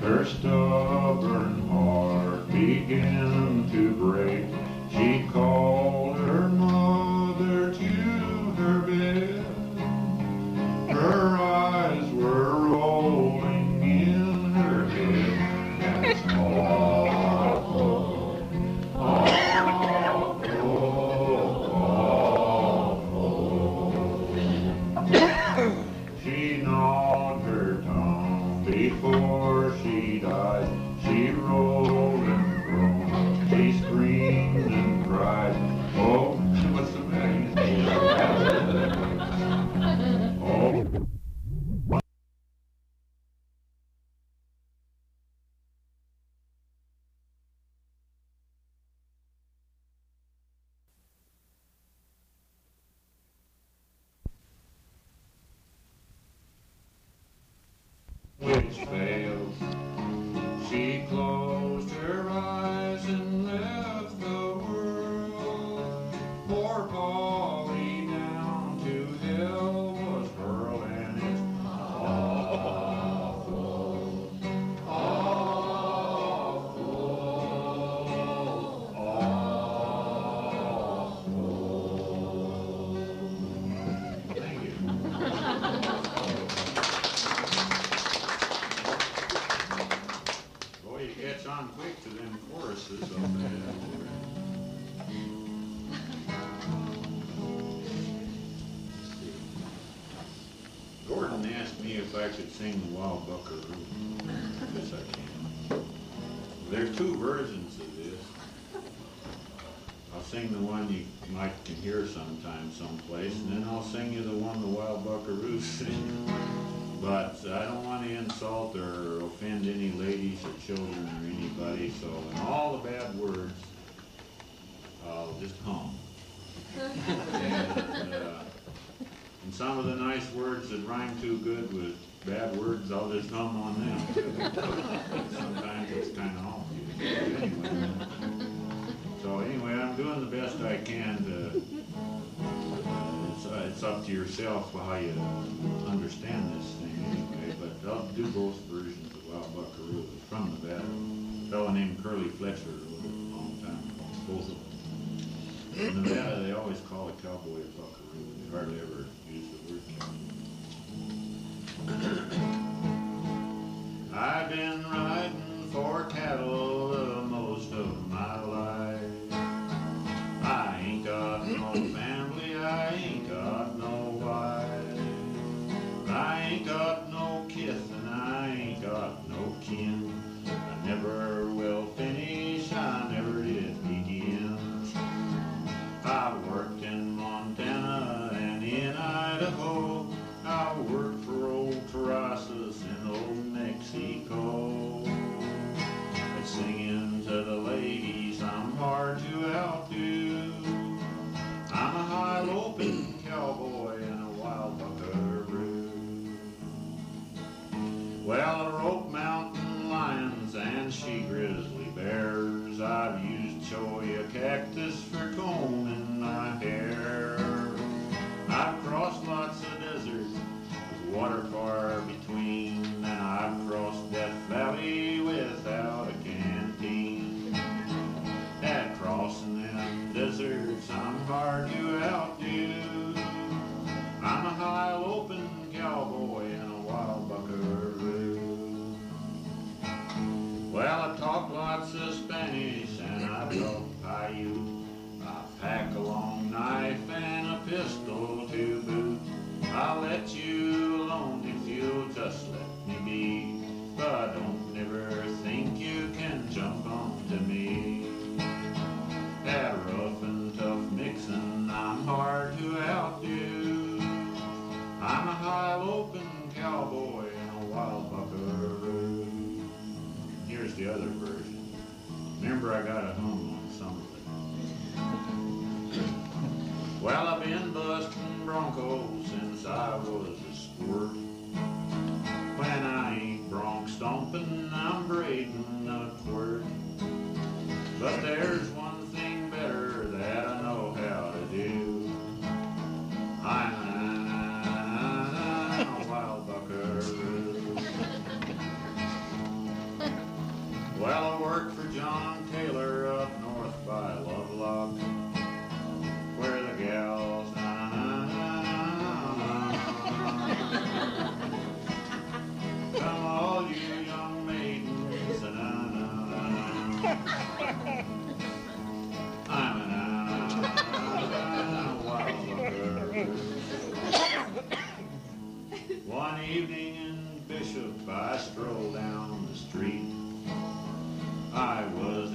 Her stubborn heart began to break. She called her mother to her bed. Her eyes were rolling in her head. That's awful, awful, awful. She gnawed her tongue. Before she died, she rolled and groaned, she screamed and cried. Oh, what's the matter? Oh. She closed her eyes and left the world. Poor Polly down to hell was hurled, and it's awful, awful, awful. if I could sing the Wild Buckaroo. Yes, I can. There's two versions of this. I'll sing the one you might can hear sometime, someplace, and then I'll sing you the one the Wild Buckaroo sings. But I don't want to insult or offend any ladies or children or anybody, so in all the bad words, I'll just hum. And some of the nice words that rhyme too good with bad words, I'll just hum on them. Sometimes it's kind of awful. Anyway, so I'm doing the best I can to... It's up to yourself how you understand this thing anyway, but I'll do both versions of Wild Buckaroo from the battle. A fellow named Curly Fletcher wrote it a long time ago, both of them. In Nevada, they always call a cowboy a buckaroo. They hardly ever use the word cowboy. I've been riding for cattle most of my life. I ain't got no family, I ain't got no wife. I ain't got no kith and I ain't got no kin. I never will finish, I never did begin. I worked in Montana and in Idaho. I worked for old Terrazas in old Mexico. And singing to the ladies, I'm hard to outdo. I'm a high-loping cowboy and a wild buckaroo. Well, I roped mountain lions and she grizzly bears. I've used cholla cactus for comb in my hair. I've crossed lots of deserts with water far between, and I've crossed Death Valley without a canteen. At crossing them deserts, I'm hard to outdo. I'm a high-loping cowboy and a wild buckaroo. Well, I talk lots of Spanish and I talk Paiute. I pack a long knife and a pistol to boot. I'll let you alone if you'll just let me be, but don't never think you can jump onto me. That rough and tough mixin', I'm hard to outdo. I'm a high-loping cowboy and a wild buckaroo. Here's the other version. Remember, I got a home on some of it. Well, I've been bustin' broncos since I was a squirt. When I ain't bronc stompin', I'm braidin' a quirt. But there's one thing better that I know how to do. I'm a wild buckaroo. Well, I worked for John Taylor up north by Lovelock, where the gals come all you young maidens. I'm a wild buckaroo. One evening in Bishop, I strolled down the street. I was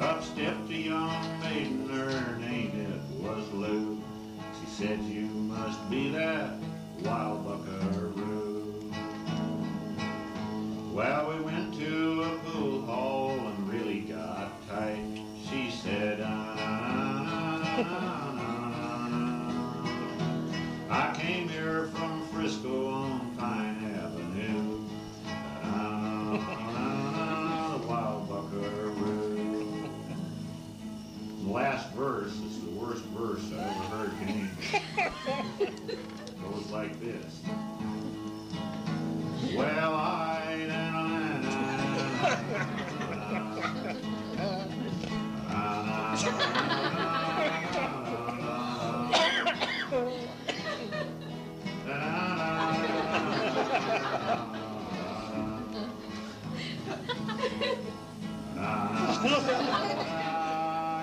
up stepped a young maiden, her name it was Lou. She said, "You must be that wild buckaroo." Well, we went to a pool hall and really got tight. She said, I came here from Frisco on Pine Avenue. The wild buckaroo. The last verse is the worst verse I ever heard anyway. It goes like this. Well,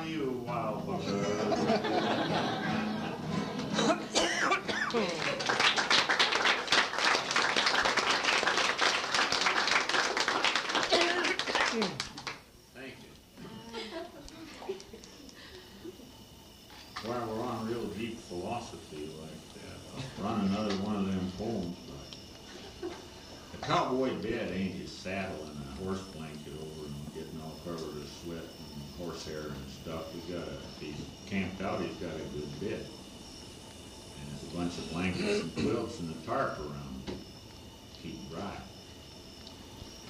you wild buckaroo. why we're on real deep philosophy like that. I'll run another one of them poems like that. A cowboy bed ain't his saddle and a horse blanket over him getting all covered with sweat and horsehair and stuff. If he's camped out, he's got a good bed. And there's a bunch of blankets and quilts and a tarp around him to keep dry.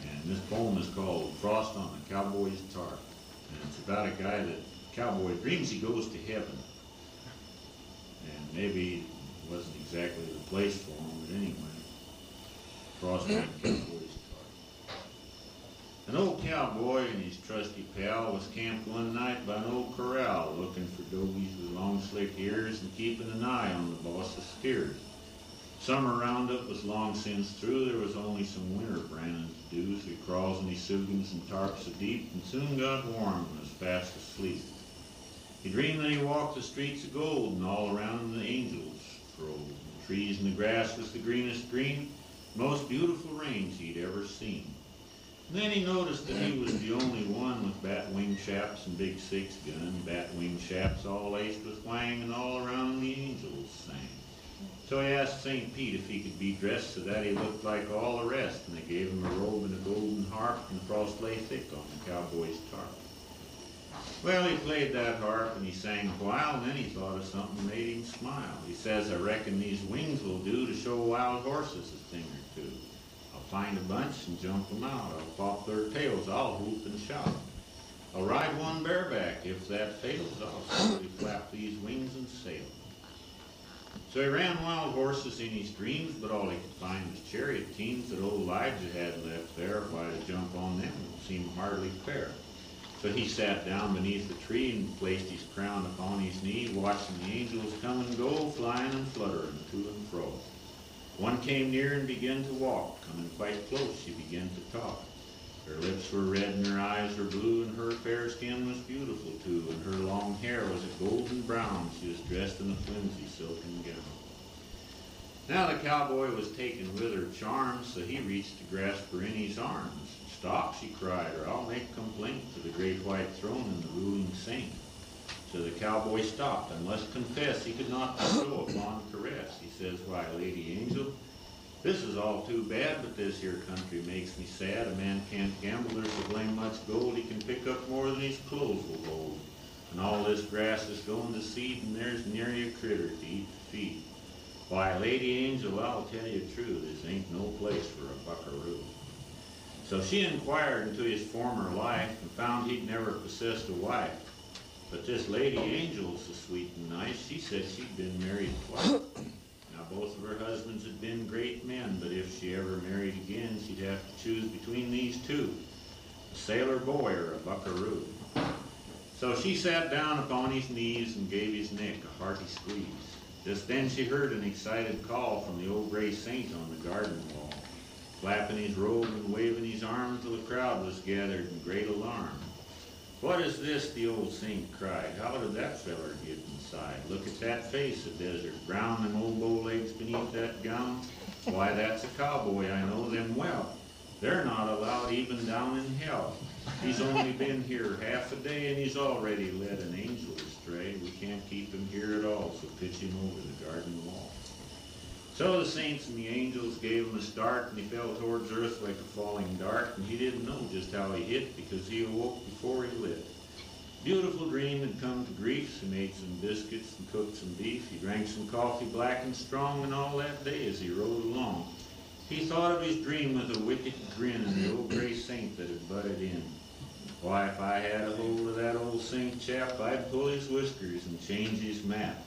And this poem is called Frost on the Cowboy's Tarp. And it's about a guy that cowboy dreams he goes to heaven. And maybe it wasn't exactly the place for him, but anyway. Frost on the Cowboy's Tarp. An old cowboy and his trusty pal was camped one night by an old corral, looking for dogies with long slick ears and keeping an eye on the boss's steers. Summer roundup was long since through. There was only some winter branding to do, so he crawls in his soogans and tarps a deep, and soon got warm and was fast asleep. He dreamed that he walked the streets of gold, and all around him the angels strolled. The trees and the grass was the greenest green, most beautiful range he'd ever seen. And then he noticed that he was the only one with bat-wing chaps and big six-gun, bat-wing chaps all laced with wang, and all around him the angels sang. So he asked St. Pete if he could be dressed so that he looked like all the rest, and they gave him a robe and a golden harp, and the frost lay thick on the cowboy's tarp. Well, he played that harp, and he sang a while, and then he thought of something that made him smile. He says, I reckon these wings will do to show wild horses a thing or two. I'll find a bunch and jump them out. I'll pop their tails. I'll whoop and shout. I'll ride one bareback. If that fails, I'll slowly flap these wings and sail. So he ran wild horses in his dreams, but all he could find was chariot teams that old Elijah had left there. Why, to jump on them would seem hardly fair. So he sat down beneath a tree and placed his crown upon his knee, watching the angels come and go, flying and fluttering to and fro. One came near and began to walk. Coming quite close, she began to talk. Her lips were red and her eyes were blue, and her fair skin was beautiful too, and her long hair was a golden brown. She was dressed in a flimsy silken gown. Now the cowboy was taken with her charms, so he reached to grasp her in his arms. Stop, she cried, or I'll make complaint to the great white throne and the ruling saint. So the cowboy stopped, and must confess he could not bestow a fond caress. He says, why, lady angel, this is all too bad, but this here country makes me sad. A man can't gamble, there's a blame much gold. He can pick up more than his clothes will hold. And all this grass is going to seed, and there's nary a critter to eat to feed. Why, lady angel, I'll tell you true, this ain't no place for a buckaroo. So she inquired into his former life, and found he'd never possessed a wife. But this lady angel's so sweet and nice, she said she'd been married twice. Both of her husbands had been great men, but if she ever married again, she'd have to choose between these two, a sailor boy or a buckaroo. So she sat down upon his knees and gave his neck a hearty squeeze. Just then she heard an excited call from the old gray saint on the garden wall, flapping his robe and waving his arm till the crowd was gathered in great alarm. What is this, the old saint cried. How did that feller get inside? Look at that face, a desert brown, them old bow legs beneath that gown. Why, that's a cowboy, I know them well. They're not allowed even down in hell. He's only been here half a day, and he's already led an angel astray. We can't keep him here at all, so pitch him over the garden wall. So the saints and the angels gave him a start, and he fell towards earth like a falling dart, and he didn't know just how he hit, because he awoke before he lived. Beautiful dream had come to grief. He made some biscuits and cooked some beef. He drank some coffee black and strong, and all that day as he rode along, he thought of his dream with a wicked grin, and the old gray saint that had butted in. Why, if I had a hold of that old saint chap, I'd pull his whiskers and change his map.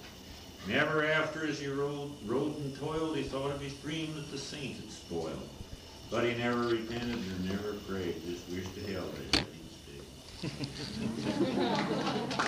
Never after, as he rode and toiled, he thought of his dream that the saint had spoiled. But he never repented and never prayed, just wished to hell that he was dead.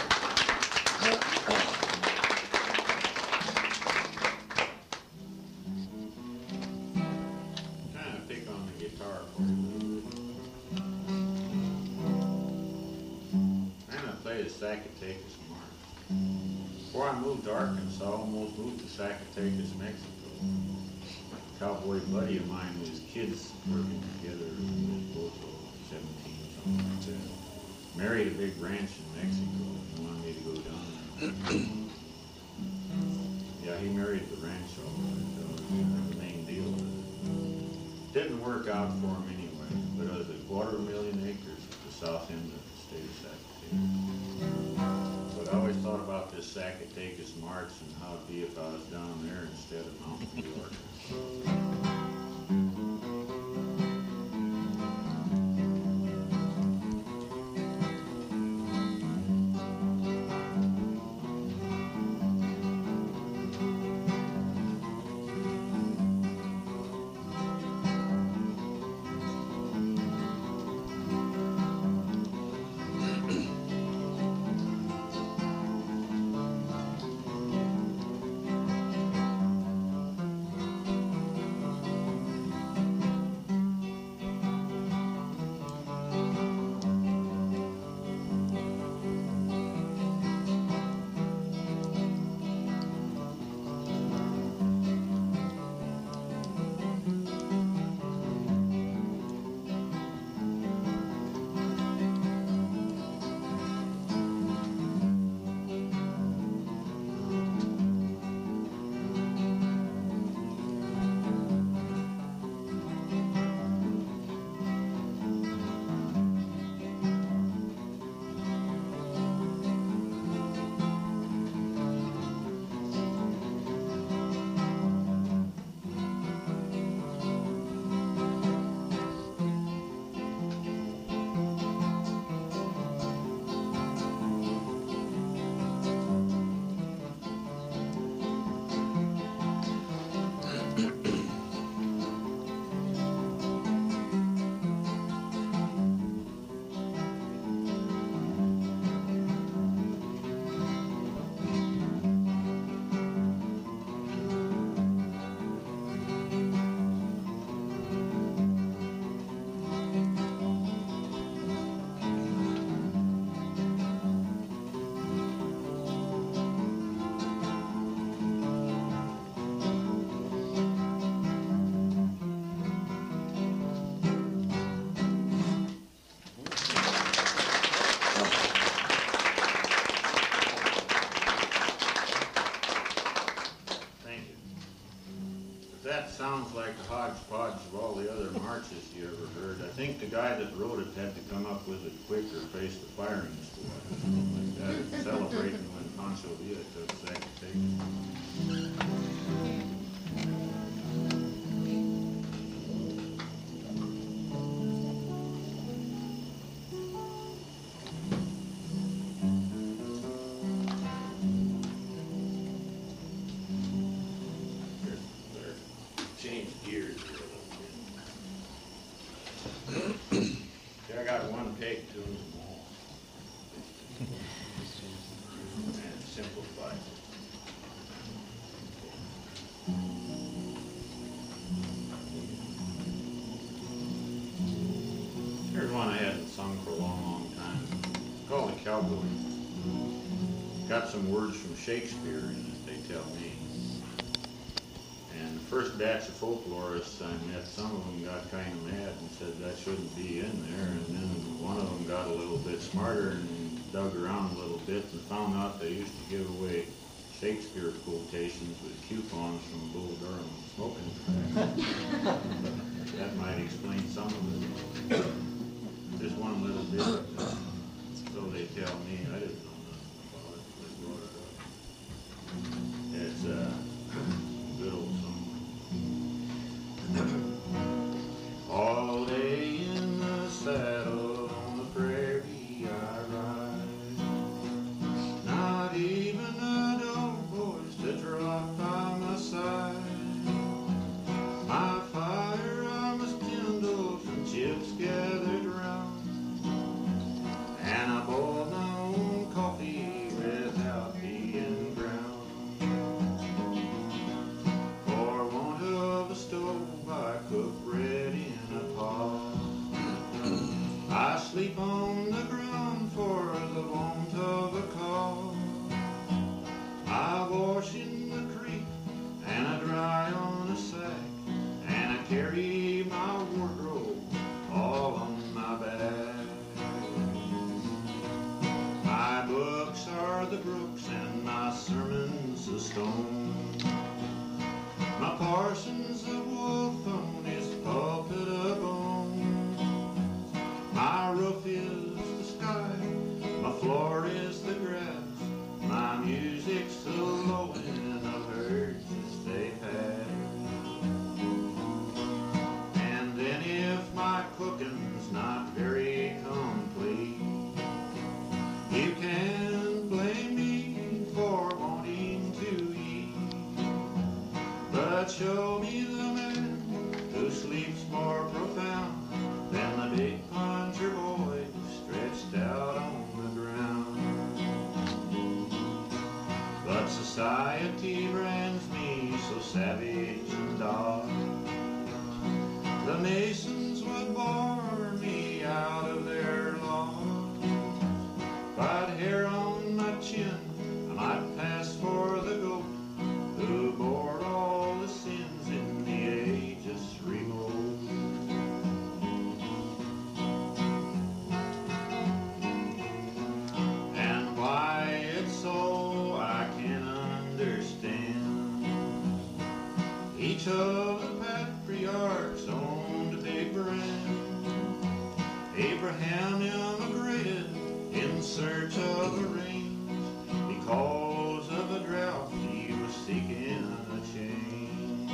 Moved to Arkansas, almost moved to Zacatecas, Mexico. A cowboy buddy of mine with his kids working together, and both of 17, something like that. Married a big ranch in Mexico, and wanted me to go down there. Yeah, he married the rancho, so it was the main deal with it. Didn't work out for him anyway, but it was a 250,000 acres at the south end of the state of Zacatecas. But I always thought about this Zacatecas march and how it'd be if I was down there instead of Mount New York. Sounds like a hodgepodge of all the other marches you ever heard. I think the guy that wrote it had to come up with it quicker, face the firing squad or something like that, celebrating when Pancho Villa took Shakespeare in it, they tell me. And the first batch of folklorists I met, some of them got kind of mad and said that shouldn't be in there, and then one of them got a little bit smarter and dug around a little bit and found out they used to give away Shakespeare quotations with coupons from Bull Durham smoking crack. That might explain some of it. Just one little bit, so they tell me. I didn't know. It's good old song. All day in the saddle on the prairie I ride. Not even a dog voice to trot by my side. My fire I must kindle from chips gathered round. And I boil my own coffee. I sleep on the ground for the want of a cause. I wash in the creek and I dry on a sack, and I carry my wardrobe all on my back. My books are the brooks and my sermons the stones. Society brands me so savage and dark. The masons would bore me out of their lawn. If I'd hair on my chin, I might pass for the goat who bore all the sins in the age's revolt. And why it's so I can't understand. Each of the patriarchs owned a big brand. Abraham immigrated in search of the rains. Because of a drought he was seeking a change.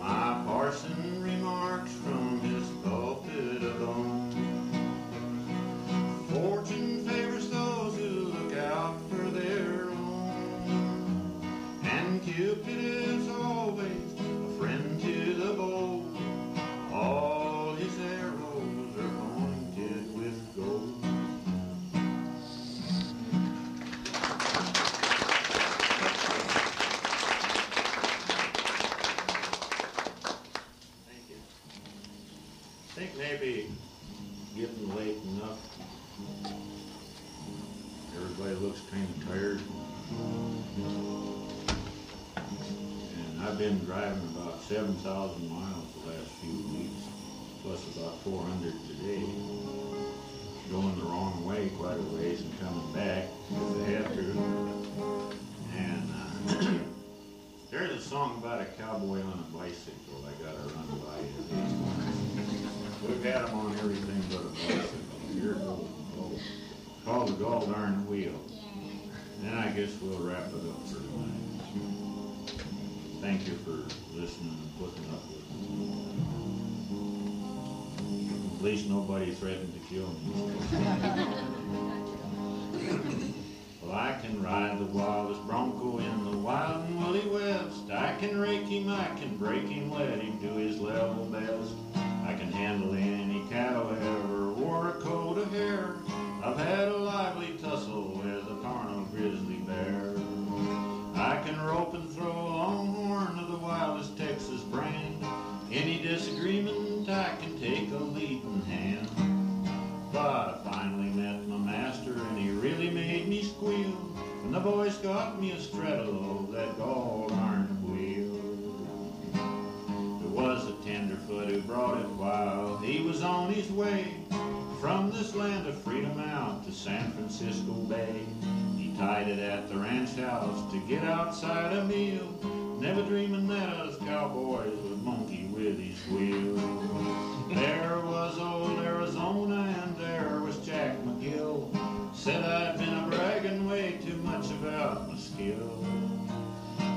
My parson remarks from his pulpit alone. Fortune favors those who look out for their own. And Cupid is always a friend to the bold. All his arrows are pointed with gold. Thank you. I think maybe getting late enough. Everybody looks kind of tired. And I've been driving about 7,000 miles the last few weeks, plus about 400 today. Going the wrong way quite a ways and coming back if they have to. And there's a song about a cowboy on a bicycle I gotta run by today. We've had them on everything but a bicycle. Here goes. Called the gall darn wheel. Then I guess we'll wrap it up for tonight. Thank you for listening and putting up with me. At least nobody threatened to kill me. Well, I can ride the wildest bronco in the wild and woolly west. I can rake him, I can break him, let him do his level best. I can handle any cattle ever wore a coat of hair. I've had a lively tussle with a carnal grizzly bear. I can rope and throw a longhorn of the wildest Texas brand. Any disagreement I can take a leading hand. But I finally met my master and he really made me squeal when the boys got me a straddle of that gall darn wheel. There was a tenderfoot who brought it while he was on his way from this land of freedom out to San Francisco Bay. He tied it at the ranch house to get outside a meal, never dreaming that us cowboys would monkey with his wheel. There was old Arizona and there was Jack McGill. Said I'd been a bragging way too much about my skill.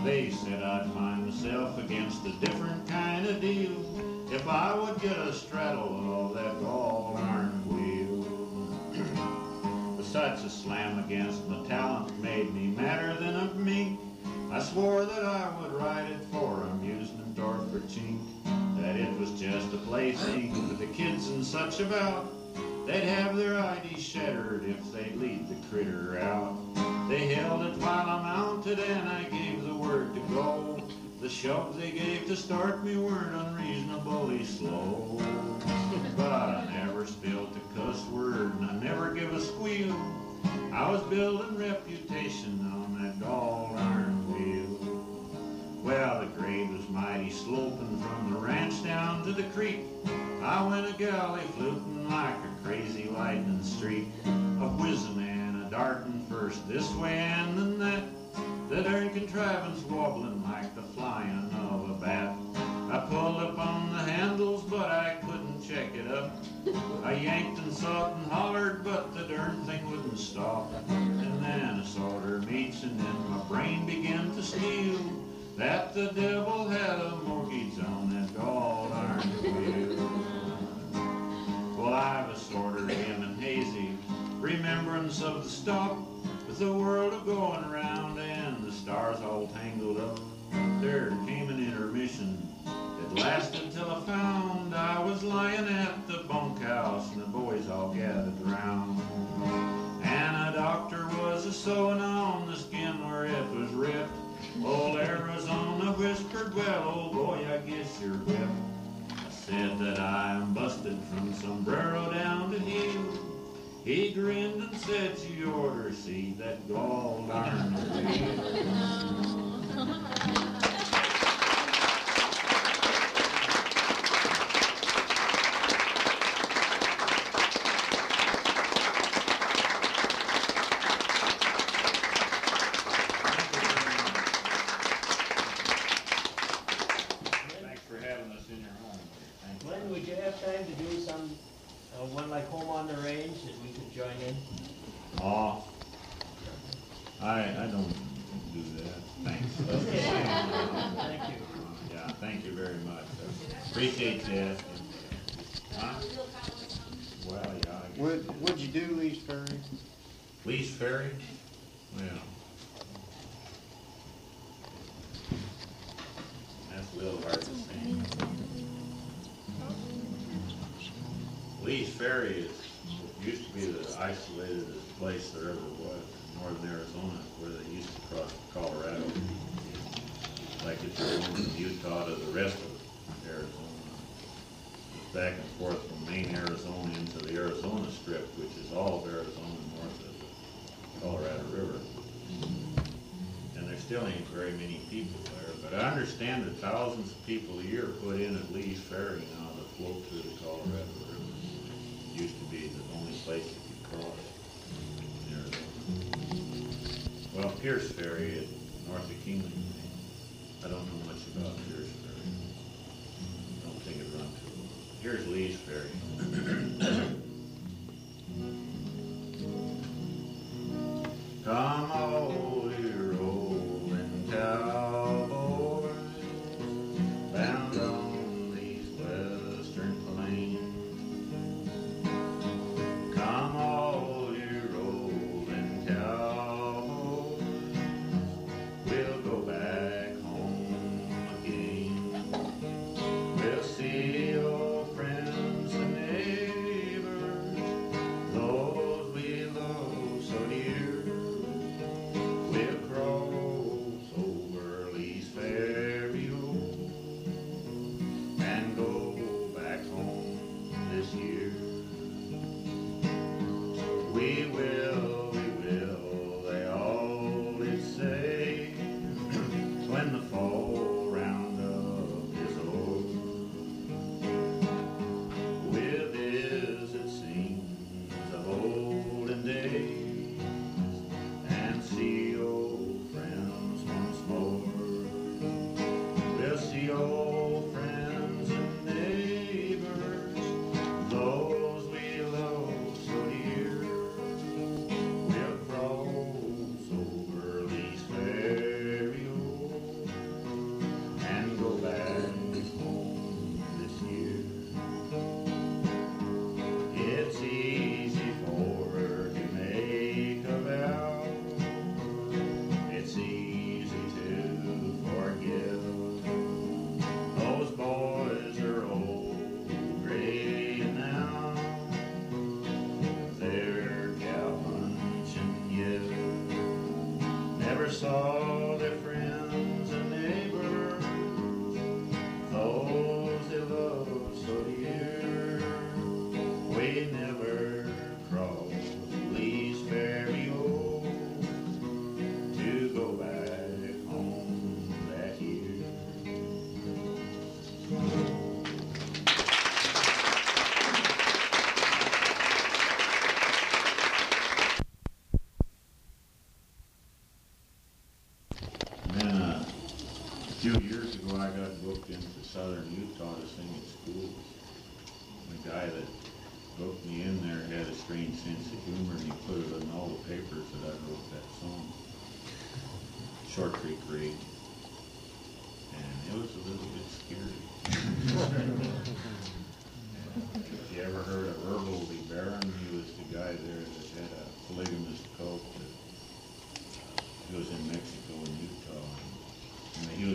They said I'd find myself against a different kind of deal if I would get a straddle of that gall darn wheel. But such a slam against my talent made me madder than a mink. I swore that I would ride it for amusement or for chink, that it was just a plaything for the kids and such about. They'd have their ID shattered if they lead the critter out. They held it while I mounted and I gave the word to go. The shove they gave to start me weren't unreasonably slow. But I never spilled a cuss word and I never give a squeal. I was building reputation on that gall darn wheel. Well, the grade was mighty sloping from the ranch down to the creek. I went a galley fluting like a crazy lightning streak, a whizzing and a darting first this way and then that. The darn contrivance wobbling like the flying of a bat. I pulled up on the handles, but I couldn't check it up. I yanked and sought and hollered, but the darn thing wouldn't stop. And then I saw her meats, and then my brain began to steal that the devil had a mortgage on that gall darn wheel. Well, I was sorter dim and hazy, remembrance of the stop. With the world of going around and the stars all tangled up, there came an intermission that lasted till I found I was lying at the bunkhouse and the boys all gathered round. And a doctor was a lace your whip. I said that I am busted from sombrero down to heel. He grinned and said, you order, see that gall-darn wheel.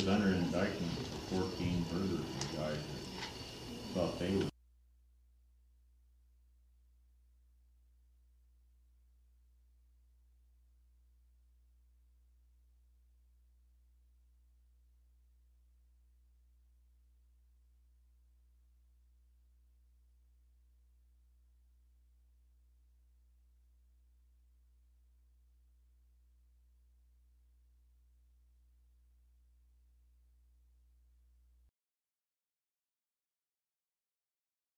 Under indictment for 14 murders, guys that thought they were